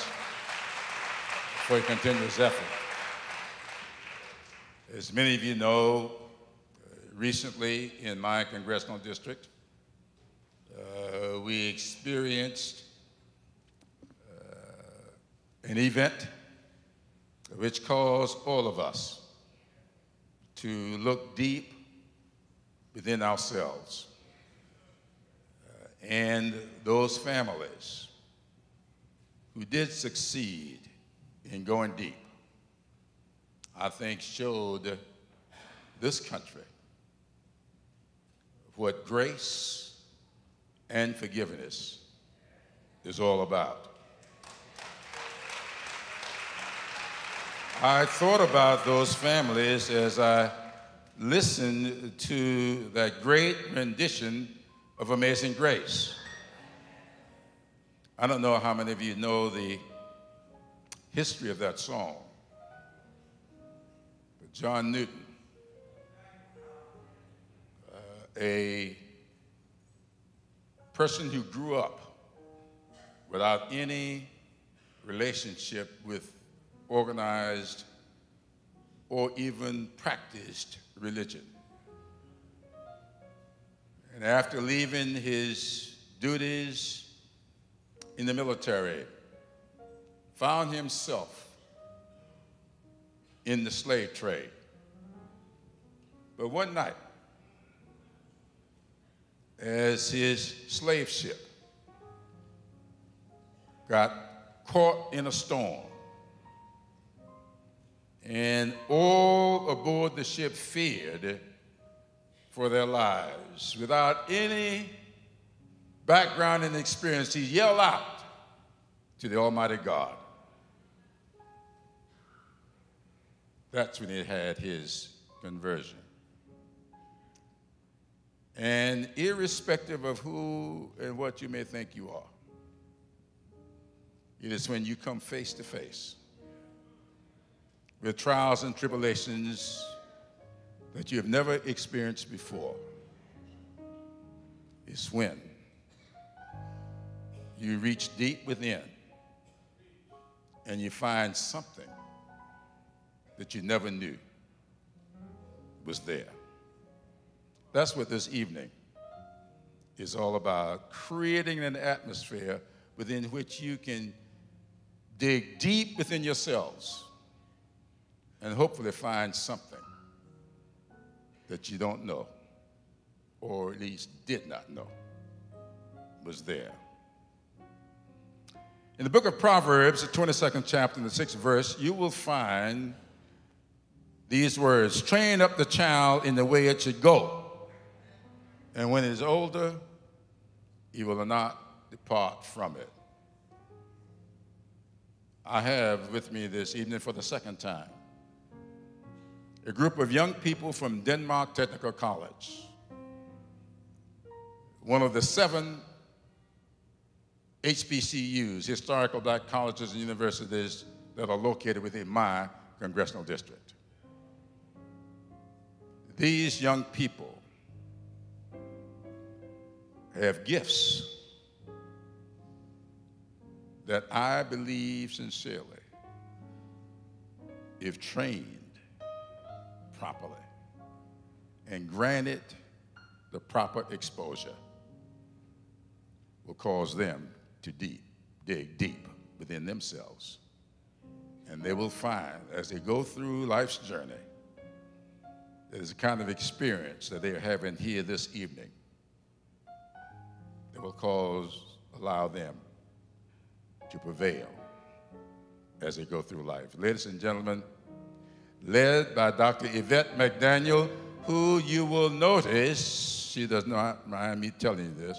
for your continuous effort. As many of you know, uh, recently in my congressional district, uh, we experienced uh, an event which caused all of us to look deep within ourselves uh, and those families who did succeed in going deep, I think showed this country what grace and forgiveness is all about. I thought about those families as I listen to that great rendition of Amazing Grace. I don't know how many of you know the history of that song, but John Newton, uh, a person who grew up without any relationship with organized or even practiced religion. And after leaving his duties in the military, found himself in the slave trade. But one night, as his slave ship got caught in a storm, and all aboard the ship feared for their lives. Without any background and experience, he yelled out to the Almighty God. That's when he had his conversion. And irrespective of who and what you may think you are, it is when you come face to face with trials and tribulations that you have never experienced before, is when you reach deep within and you find something that you never knew was there. That's what this evening is all about, creating an atmosphere within which you can dig deep within yourselves and hopefully find something that you don't know, or at least did not know, was there. In the book of Proverbs, the twenty-second chapter and the sixth verse, you will find these words: train up the child in the way it should go, and when it is older, he will not depart from it. I have with me this evening for the second time a group of young people from Denmark Technical College, one of the seven H B C Us, historical black colleges and universities that are located within my congressional district. These young people have gifts that I believe sincerely, if trained properly and granted the proper exposure, will cause them to deep, dig deep within themselves. And they will find, as they go through life's journey, there's a kind of experience that they are having here this evening that will cause, allow them to prevail as they go through life. Ladies and gentlemen, led by Doctor Yvette McDaniel, who you will notice, she does not mind me telling you this,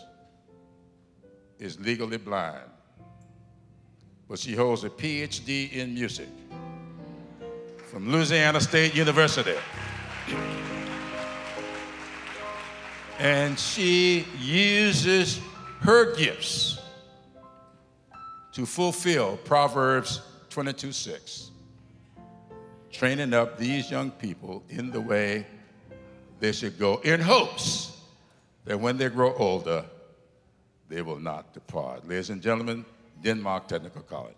is legally blind, but she holds a P H D in music from Louisiana State University. And she uses her gifts to fulfill Proverbs twenty-two six, training up these young people in the way they should go, in hopes that when they grow older, they will not depart. Ladies and gentlemen, Denmark Technical College.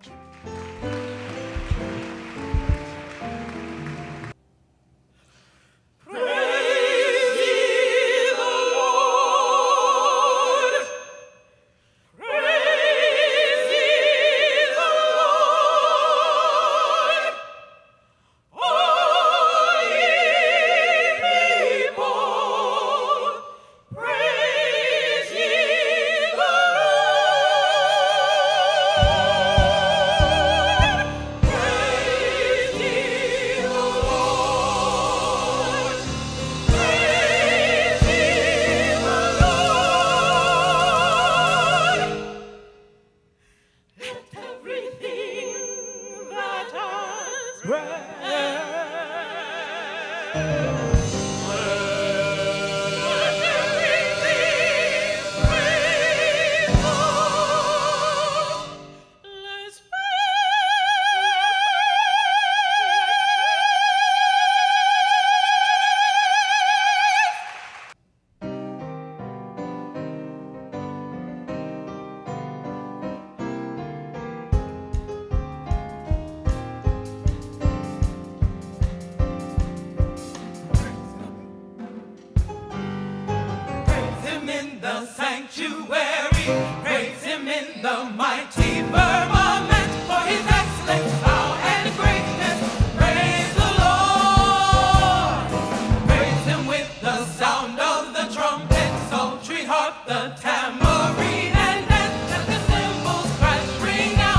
Tree harp, the tambourine, and dance. Let the cymbals crash, ring out.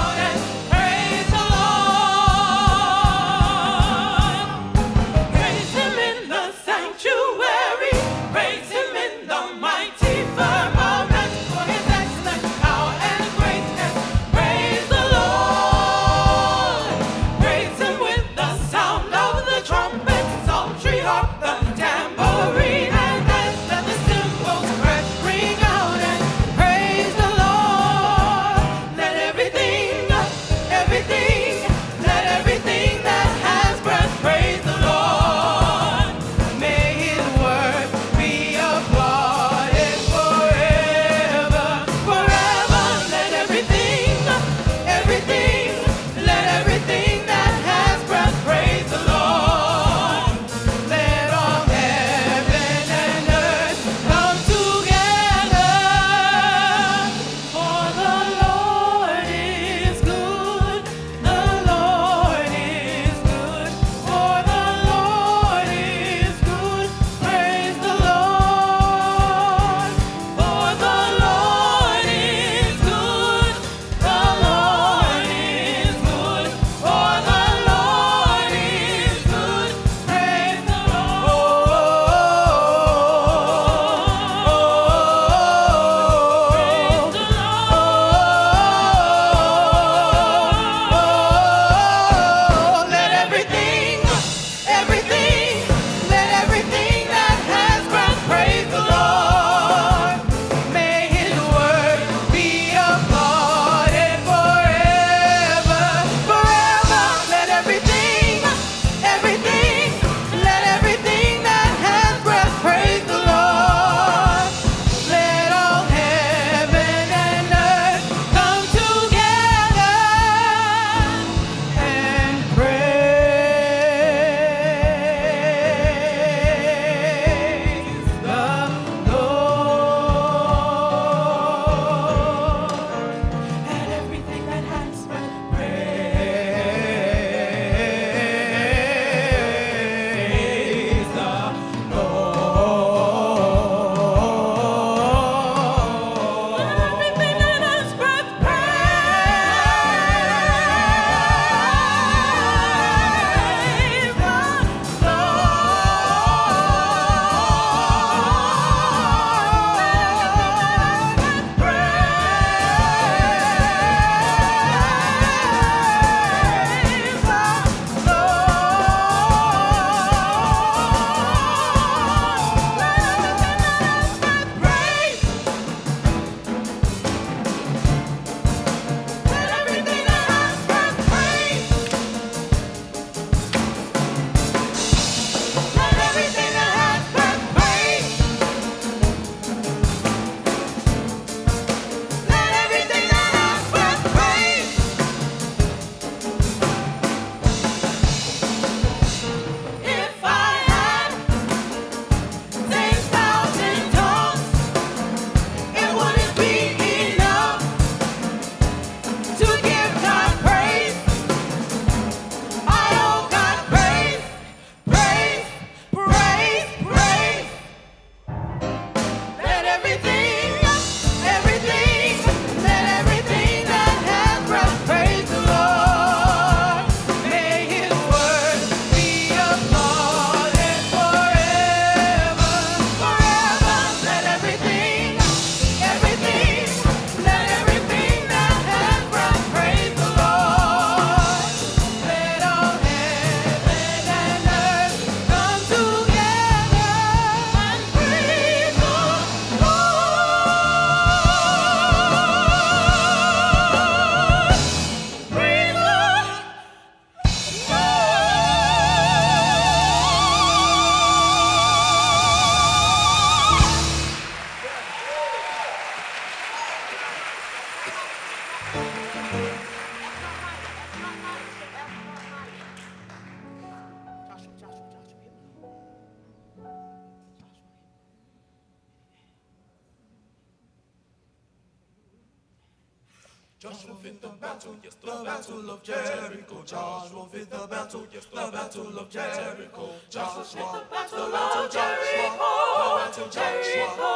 Joshua fit the battle, yes, the battle of Jericho. Joshua fit the battle, yes, the battle of Jericho. Joshua fit the battle of Jericho. Jericho,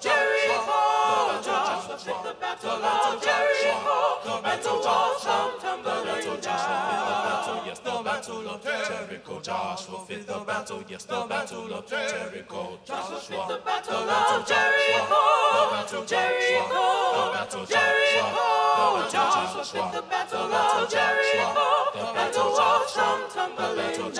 Jericho. Joshua fit the battle of Jericho. The battle of Jericho. Joshua fit the battle, yes, the battle of Jericho. Joshua fit the battle, yes, the battle of Jericho. Joshua fit the battle of Jericho. The battle Jericho. The battle Jericho. Joshua fit the battle of Jericho, the battle of some tumbling down.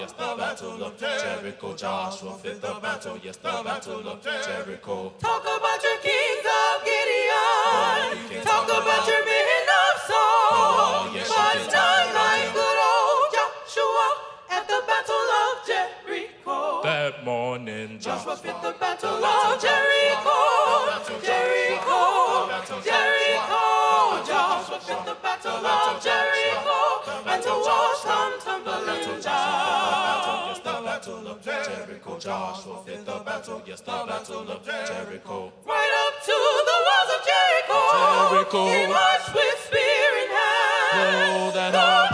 Yes, the battle of Jericho. Joshua fit the battle, yes, the battle of Jericho. Talk about your kings of Gideon, talk about your men of Saul, but none like good old Joshua at the battle of Jericho. That morning, Joshua fit the battle of Jericho, Jericho, Jericho. Joshua fit the battle of Jericho, and the walls come tumbling down. The battle of Jericho, Joshua fit the battle, yes, the battle of Jericho. Right up to the walls of Jericho, Jericho. He marched with spear in hand. The ram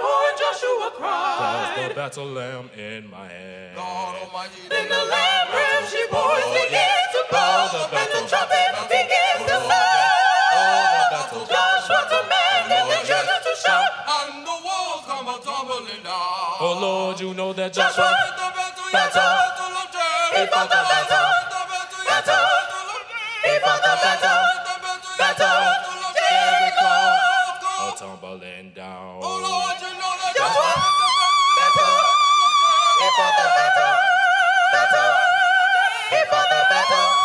horn Joshua cried, 'Cause the battle lamb in my hand.' God Almighty, then the lamb ram she bore begins to blow, and the trumpet begins to sound. Joshua commanded the children to shout, and the walls come tumbling down. Oh Lord, you know that Joshua fought the battle. He fought the battle. He fought the battle. Battle. Jericho tumbling down. Oh Lord, you know that Joshua battle. He fought the battle. Battle. He fought the battle. Battle.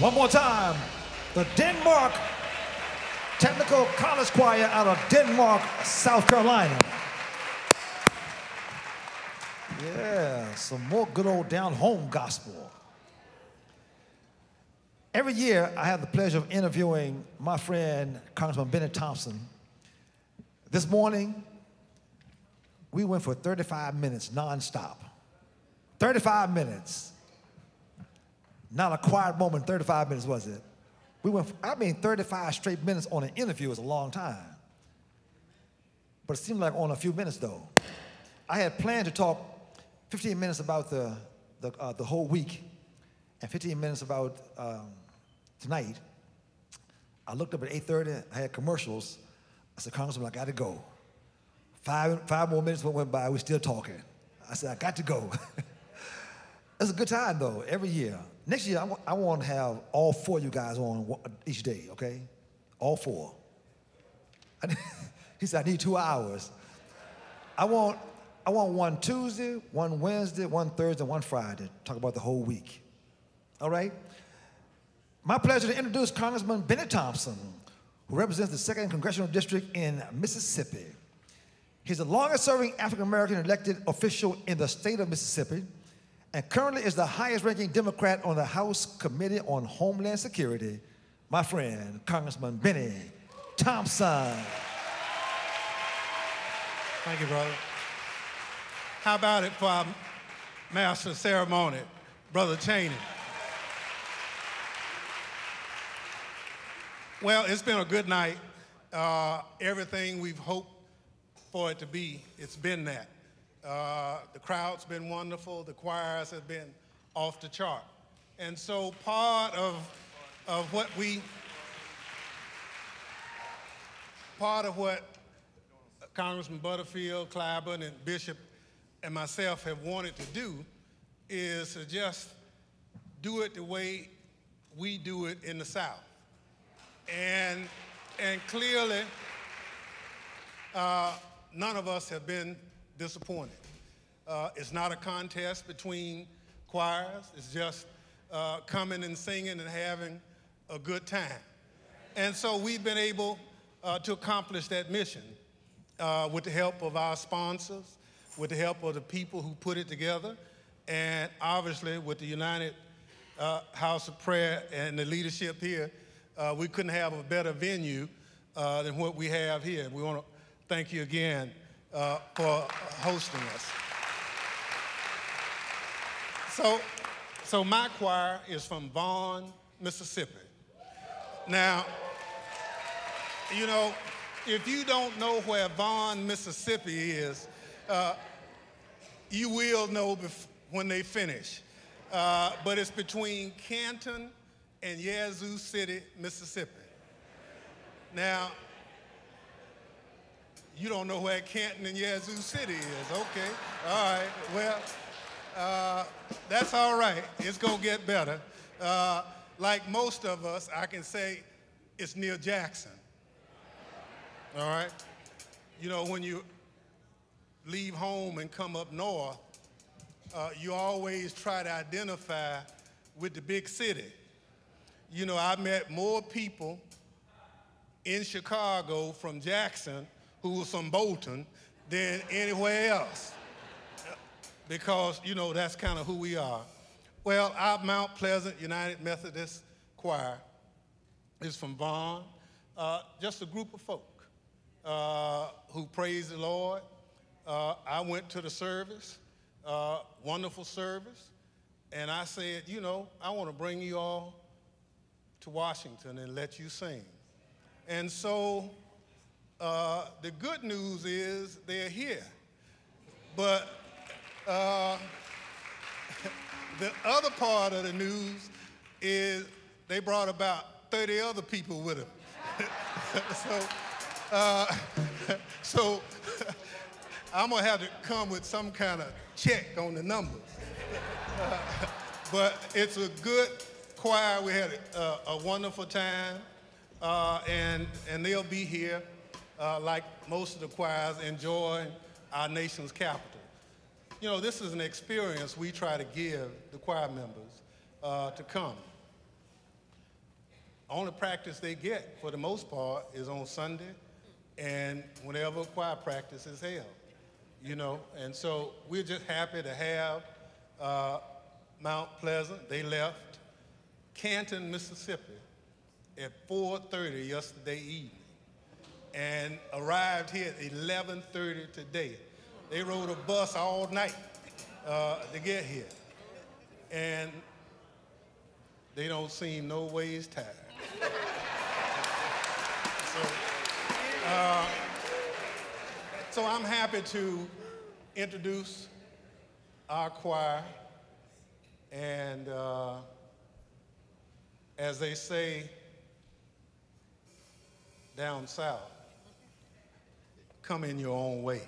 One more time, the Denmark Technical College Choir out of Denmark, South Carolina. Yeah, some more good old down-home gospel. Every year, I have the pleasure of interviewing my friend, Congressman Bennie Thompson. This morning, we went for thirty-five minutes nonstop. thirty-five minutes. Not a quiet moment in thirty-five minutes, was it? We went, I mean, thirty-five straight minutes on an interview is a long time. But it seemed like only a few minutes, though. I had planned to talk fifteen minutes about the, the, uh, the whole week and fifteen minutes about um, tonight. I looked up at eight thirty, I had commercials. I said, Congressman, I got to go. Five, five more minutes went by, we're still talking. I said, I got to go. It's a good time, though, every year. Next year, I, w I want to have all four of you guys on each day, okay? All four. I, he said, I need two hours. I want, I want one Tuesday, one Wednesday, one Thursday, one Friday. Talk about the whole week. All right? My pleasure to introduce Congressman Bennie Thompson, who represents the second Congressional District in Mississippi. He's the longest-serving African-American elected official in the state of Mississippi, and currently is the highest-ranking Democrat on the House Committee on Homeland Security, my friend, Congressman Bennie Thompson. Thank you, brother. How about it for our master ceremony, Brother Cheney? Well, it's been a good night. Uh, everything we've hoped for it to be, it's been that. Uh, the crowd's been wonderful. The choirs have been off the chart. And so part of, of what we, part of what Congressman Butterfield, Clyburn, and Bishop, and myself have wanted to do is to just do it the way we do it in the South. And, and clearly, uh, none of us have been disappointed. Uh, it's not a contest between choirs. It's just uh, coming and singing and having a good time. And so we've been able uh, to accomplish that mission uh, with the help of our sponsors, with the help of the people who put it together, and obviously with the United uh, House of Prayer and the leadership here. Uh, we couldn't have a better venue uh, than what we have here. We want to thank you again uh, for hosting us. So, so my choir is from Vaughan, Mississippi. Now, you know, if you don't know where Vaughan, Mississippi is, uh, you will know when they finish. Uh, but it's between Canton and Yazoo City, Mississippi. Now, you don't know where Canton and Yazoo City is. Okay, all right, well, uh, that's all right. It's gonna get better. Uh, like most of us, I can say it's near Jackson, all right? You know, when you leave home and come up north, uh, you always try to identify with the big city. You know, I met more people in Chicago from Jackson who was from Bolton than anywhere else because, you know, that's kind of who we are. Well, our Mount Pleasant United Methodist Choir is from Vaughan, uh, just a group of folk uh, who praise the Lord. Uh, I went to the service, uh, wonderful service, and I said, you know, I want to bring you all to Washington and let you sing. And so uh, the good news is they're here. But uh, the other part of the news is they brought about thirty other people with them. so uh, so I'm gonna have to come with some kind of check on the numbers. uh, but it's a good choir. We had a, a wonderful time, uh, and, and they'll be here, uh, like most of the choirs, enjoying our nation's capital. You know, this is an experience we try to give the choir members uh, to come. Only practice they get, for the most part, is on Sunday, and whenever choir practice is held, you know. And so we're just happy to have uh, Mount Pleasant. They left Canton, Mississippi at four thirty yesterday evening and arrived here at eleven thirty today. They rode a bus all night uh, to get here, and they don't seem no ways tired. so, uh, so I'm happy to introduce our choir, and uh, as they say down south, come in your own way.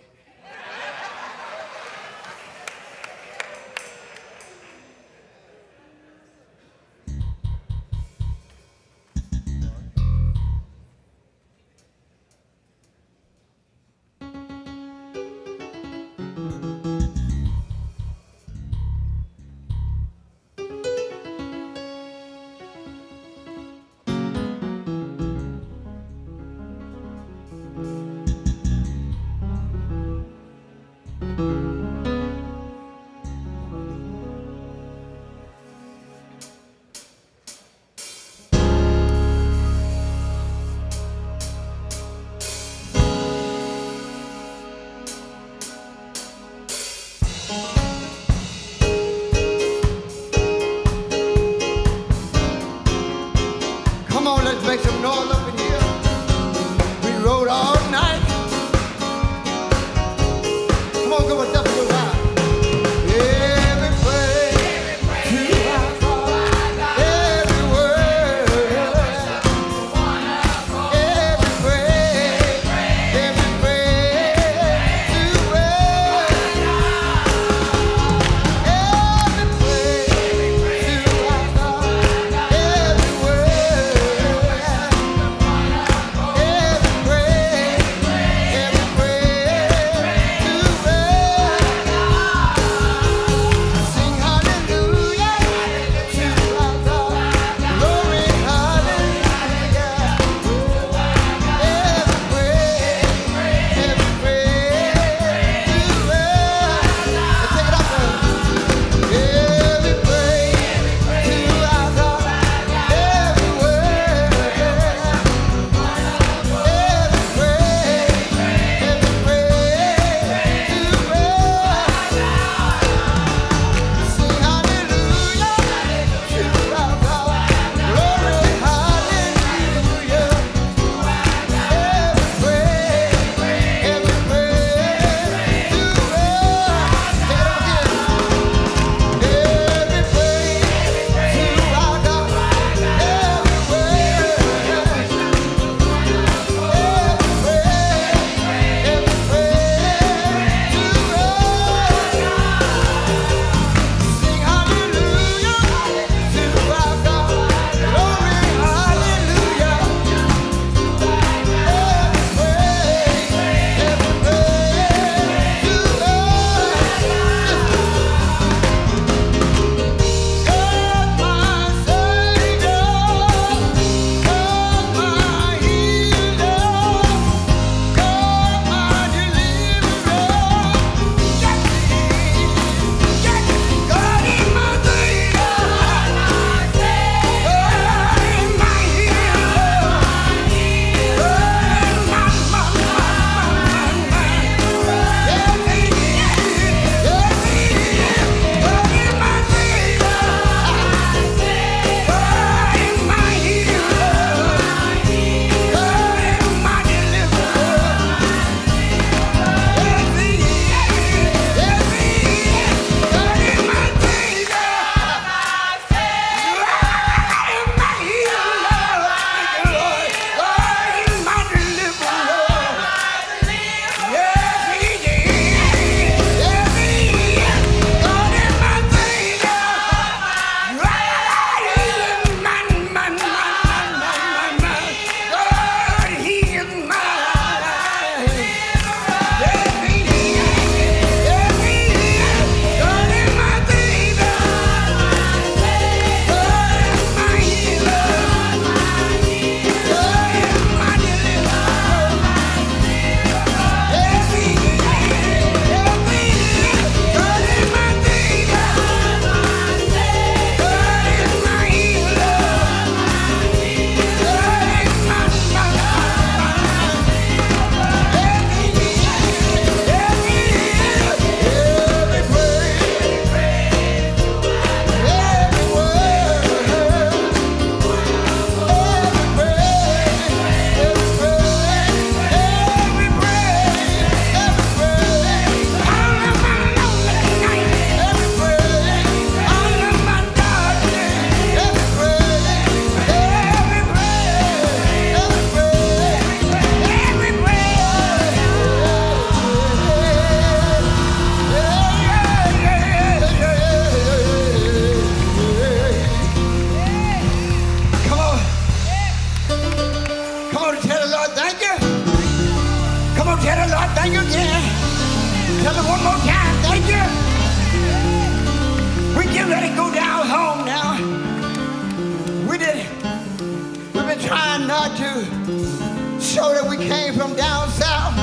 Show that we came from down south,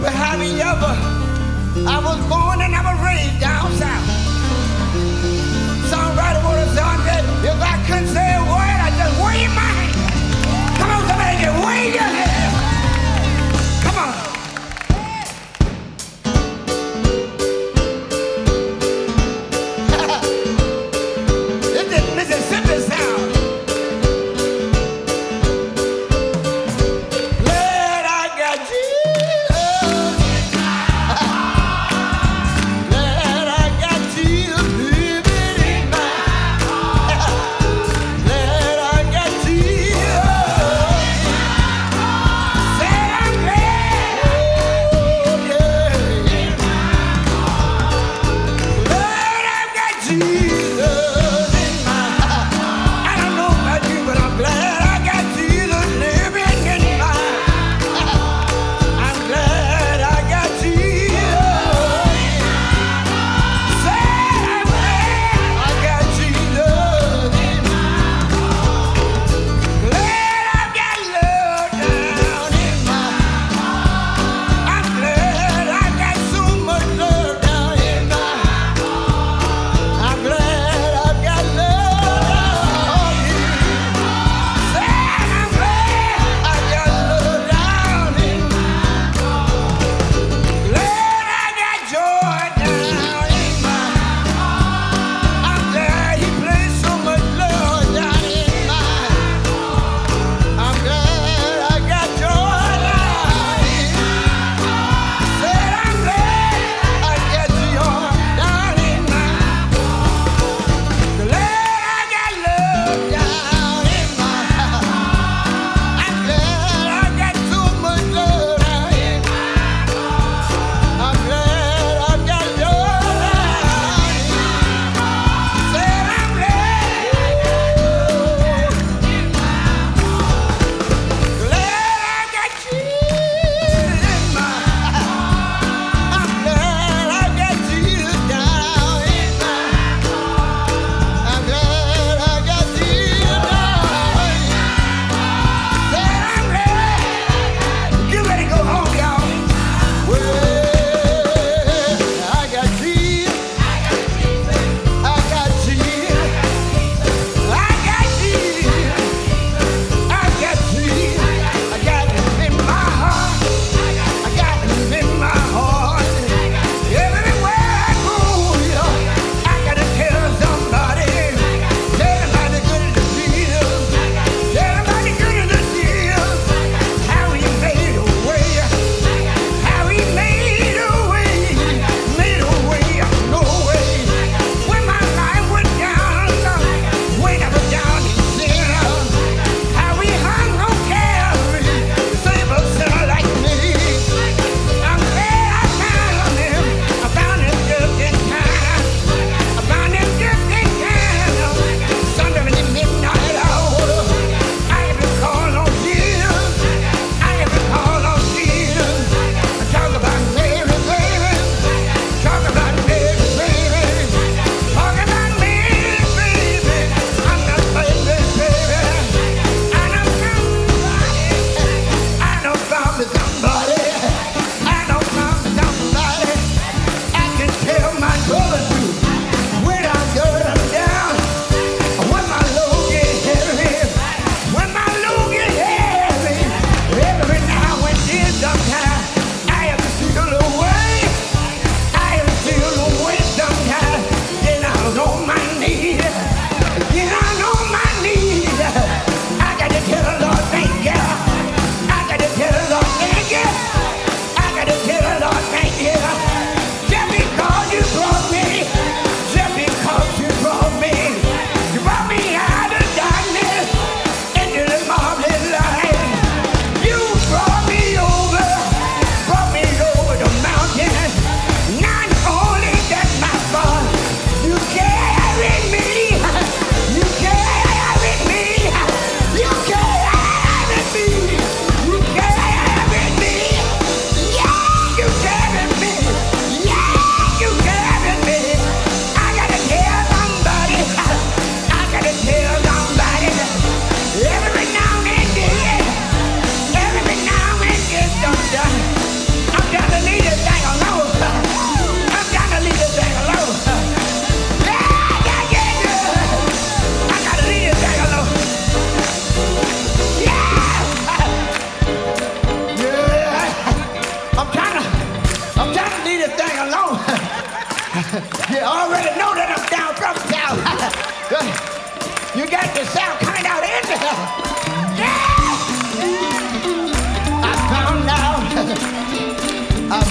but have you ever I was born and I was raised down south. Songwriter would have done that if I couldn't say a word. I just wave my hand. Come on, somebody, just wave your hand. Come on. This is Mississippi sound. Lord, I got Jesus. Lord, I got Jesus living in my heart. Lord, I got Jesus.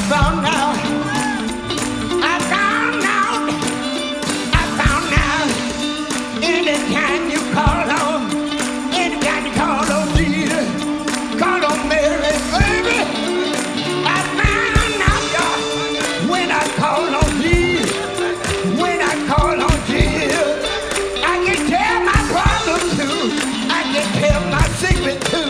found out. I found out. I found out. Anytime you call on, anytime you call on Jesus, call on Mary, baby. I found out, God, when I call on Jesus, when I call on Jesus, I can tell my problems too. I can tell my secret too.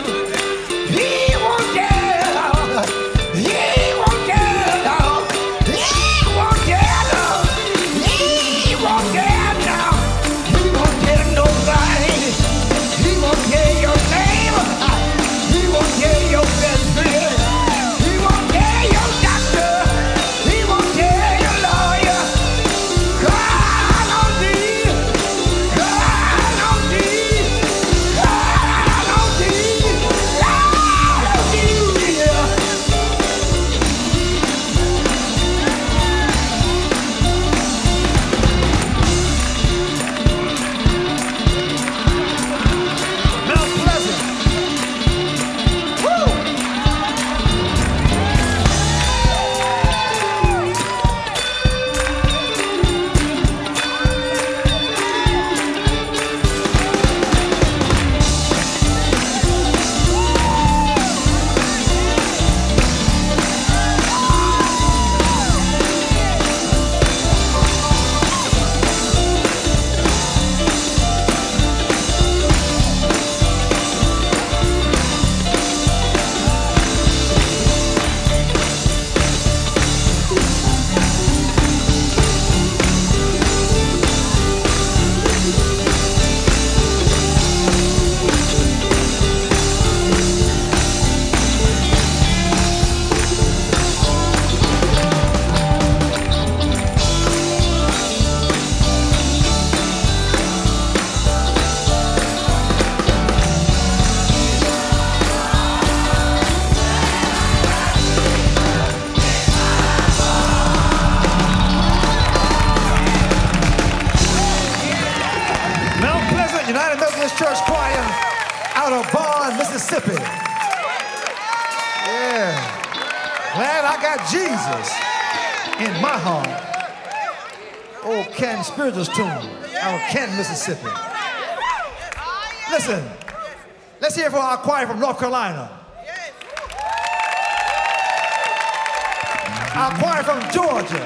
Mississippi. Listen, let's hear it for our choir from North Carolina. Our choir from Georgia.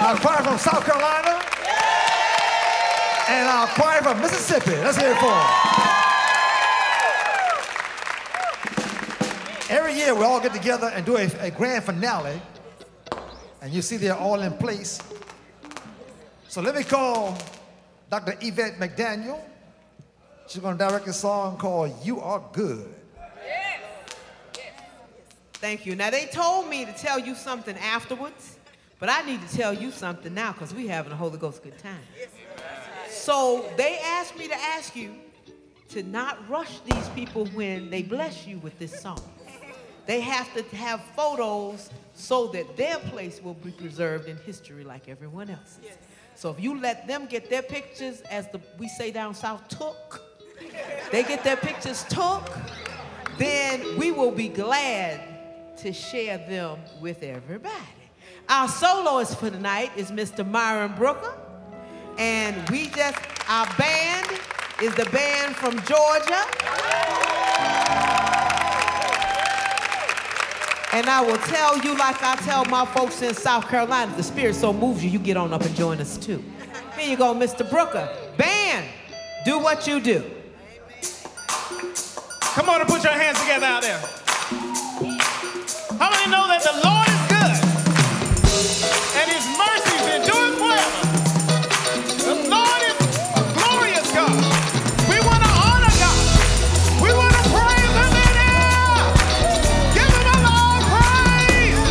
Our choir from South Carolina. And our choir from Mississippi. Let's hear it for them. Every year we all get together and do a, a grand finale. And you see they're all in place. So let me call Doctor Yvette McDaniel. She's going to direct a song called You Are Good. Yes. Yes. Thank you. Now, they told me to tell you something afterwards, but I need to tell you something now because we're having a Holy Ghost good time. Yes. So they asked me to ask you to not rush these people when they bless you with this song. They have to have photos so that their place will be preserved in history like everyone else's. Yes. So if you let them get their pictures, as the, we say down south, took, they get their pictures took, then we will be glad to share them with everybody. Our soloist for tonight is Mister Myron Brooker. And we just, our band is the band from Georgia. And I will tell you, like I tell my folks in South Carolina, if the spirit so moves you, you get on up and join us too. Here you go, Mister Brooker. Band, do what you do. Amen. Come on and put your hands together out there. How many know that the Lord is good? And His mercies endure forever. The Lord is a glorious God. We want to honor God. We want to praise Him in air. Give Him a loud praise.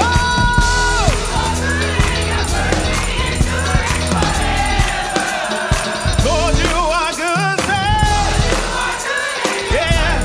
Oh! Lord, You are good. Yeah.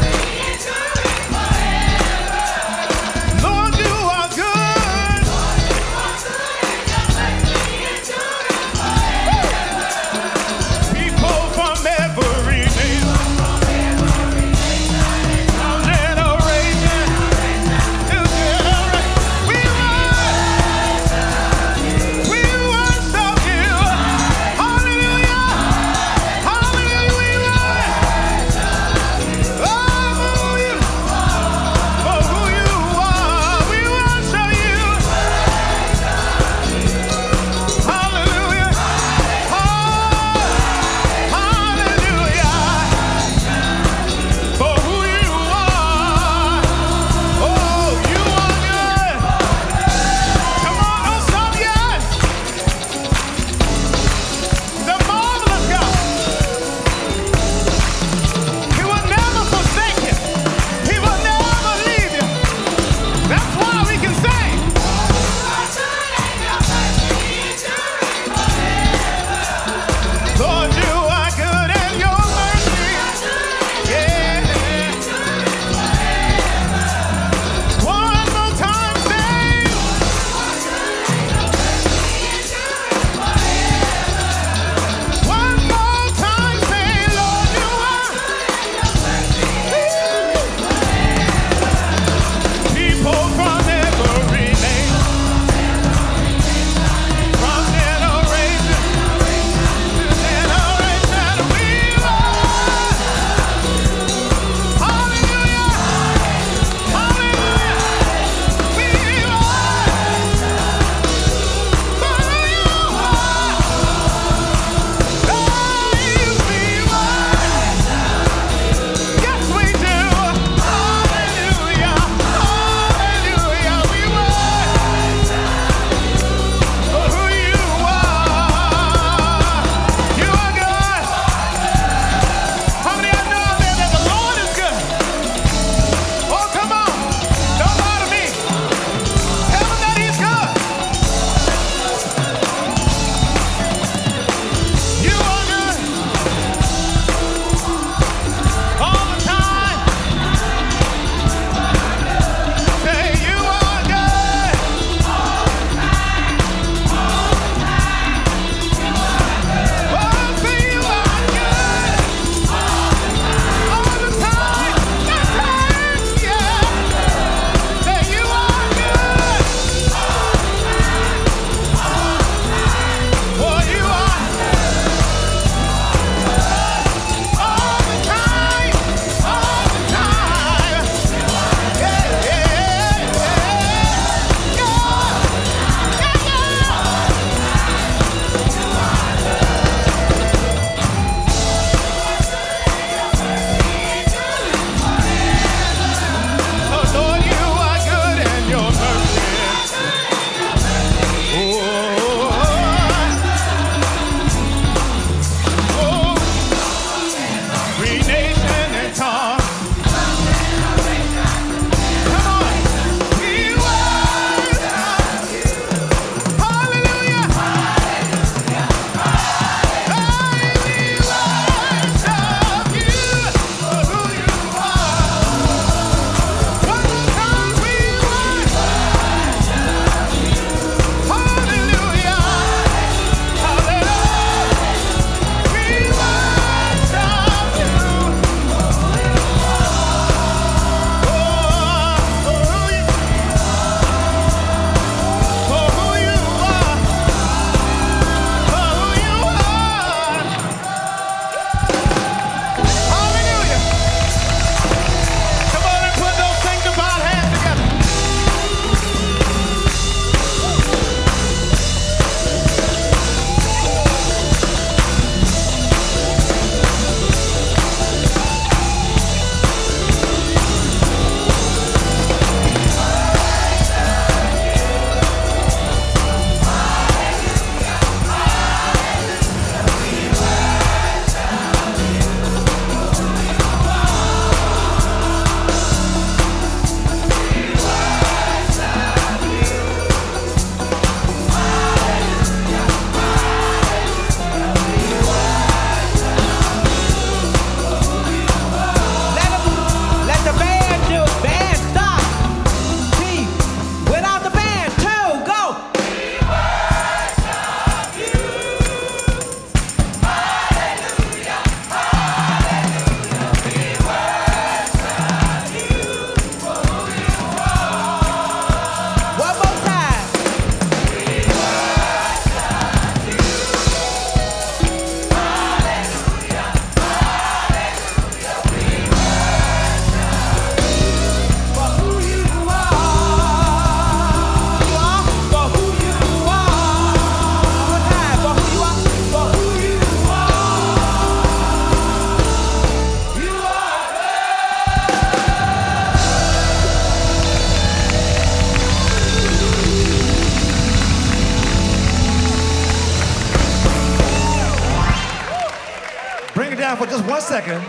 second.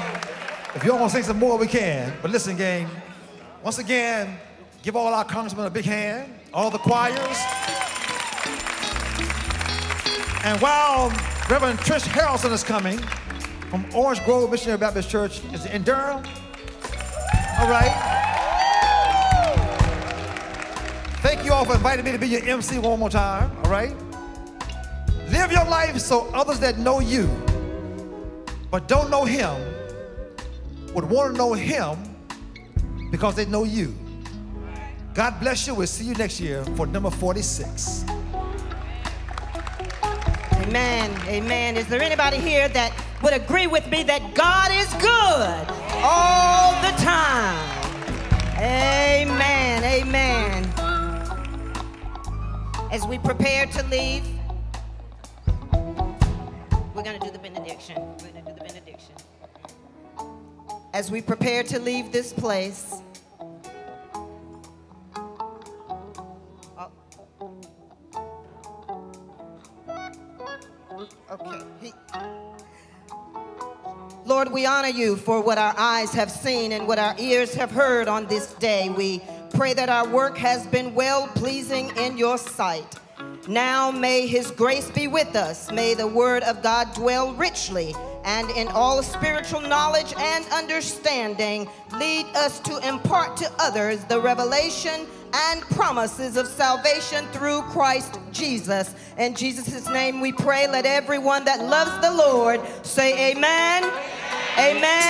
If y'all want to sing some more, we can. But listen, gang, once again, give all our congressmen a big hand, all the choirs. And while Reverend Trish Harrelson is coming from Orange Grove Missionary Baptist Church, is it in Durham? All right. Thank you all for inviting me to be your M C one more time, all right? Live your life so others that know you but don't know him would want to know him because they know you. God bless you. We'll see you next year for number forty-six. Amen, amen. Is there anybody here that would agree with me that God is good all the time? Amen, amen. As we prepare to leave, we're going to do the benediction. We're going to do the benediction. As we prepare to leave this place, okay. He, Lord, we honor you for what our eyes have seen and what our ears have heard on this day. We pray that our work has been well-pleasing in your sight. Now may his grace be with us. May the word of God dwell richly and in all spiritual knowledge and understanding. Lead us to impart to others the revelation and promises of salvation through Christ Jesus. In Jesus' name we pray. Let everyone that loves the Lord say amen, amen, amen,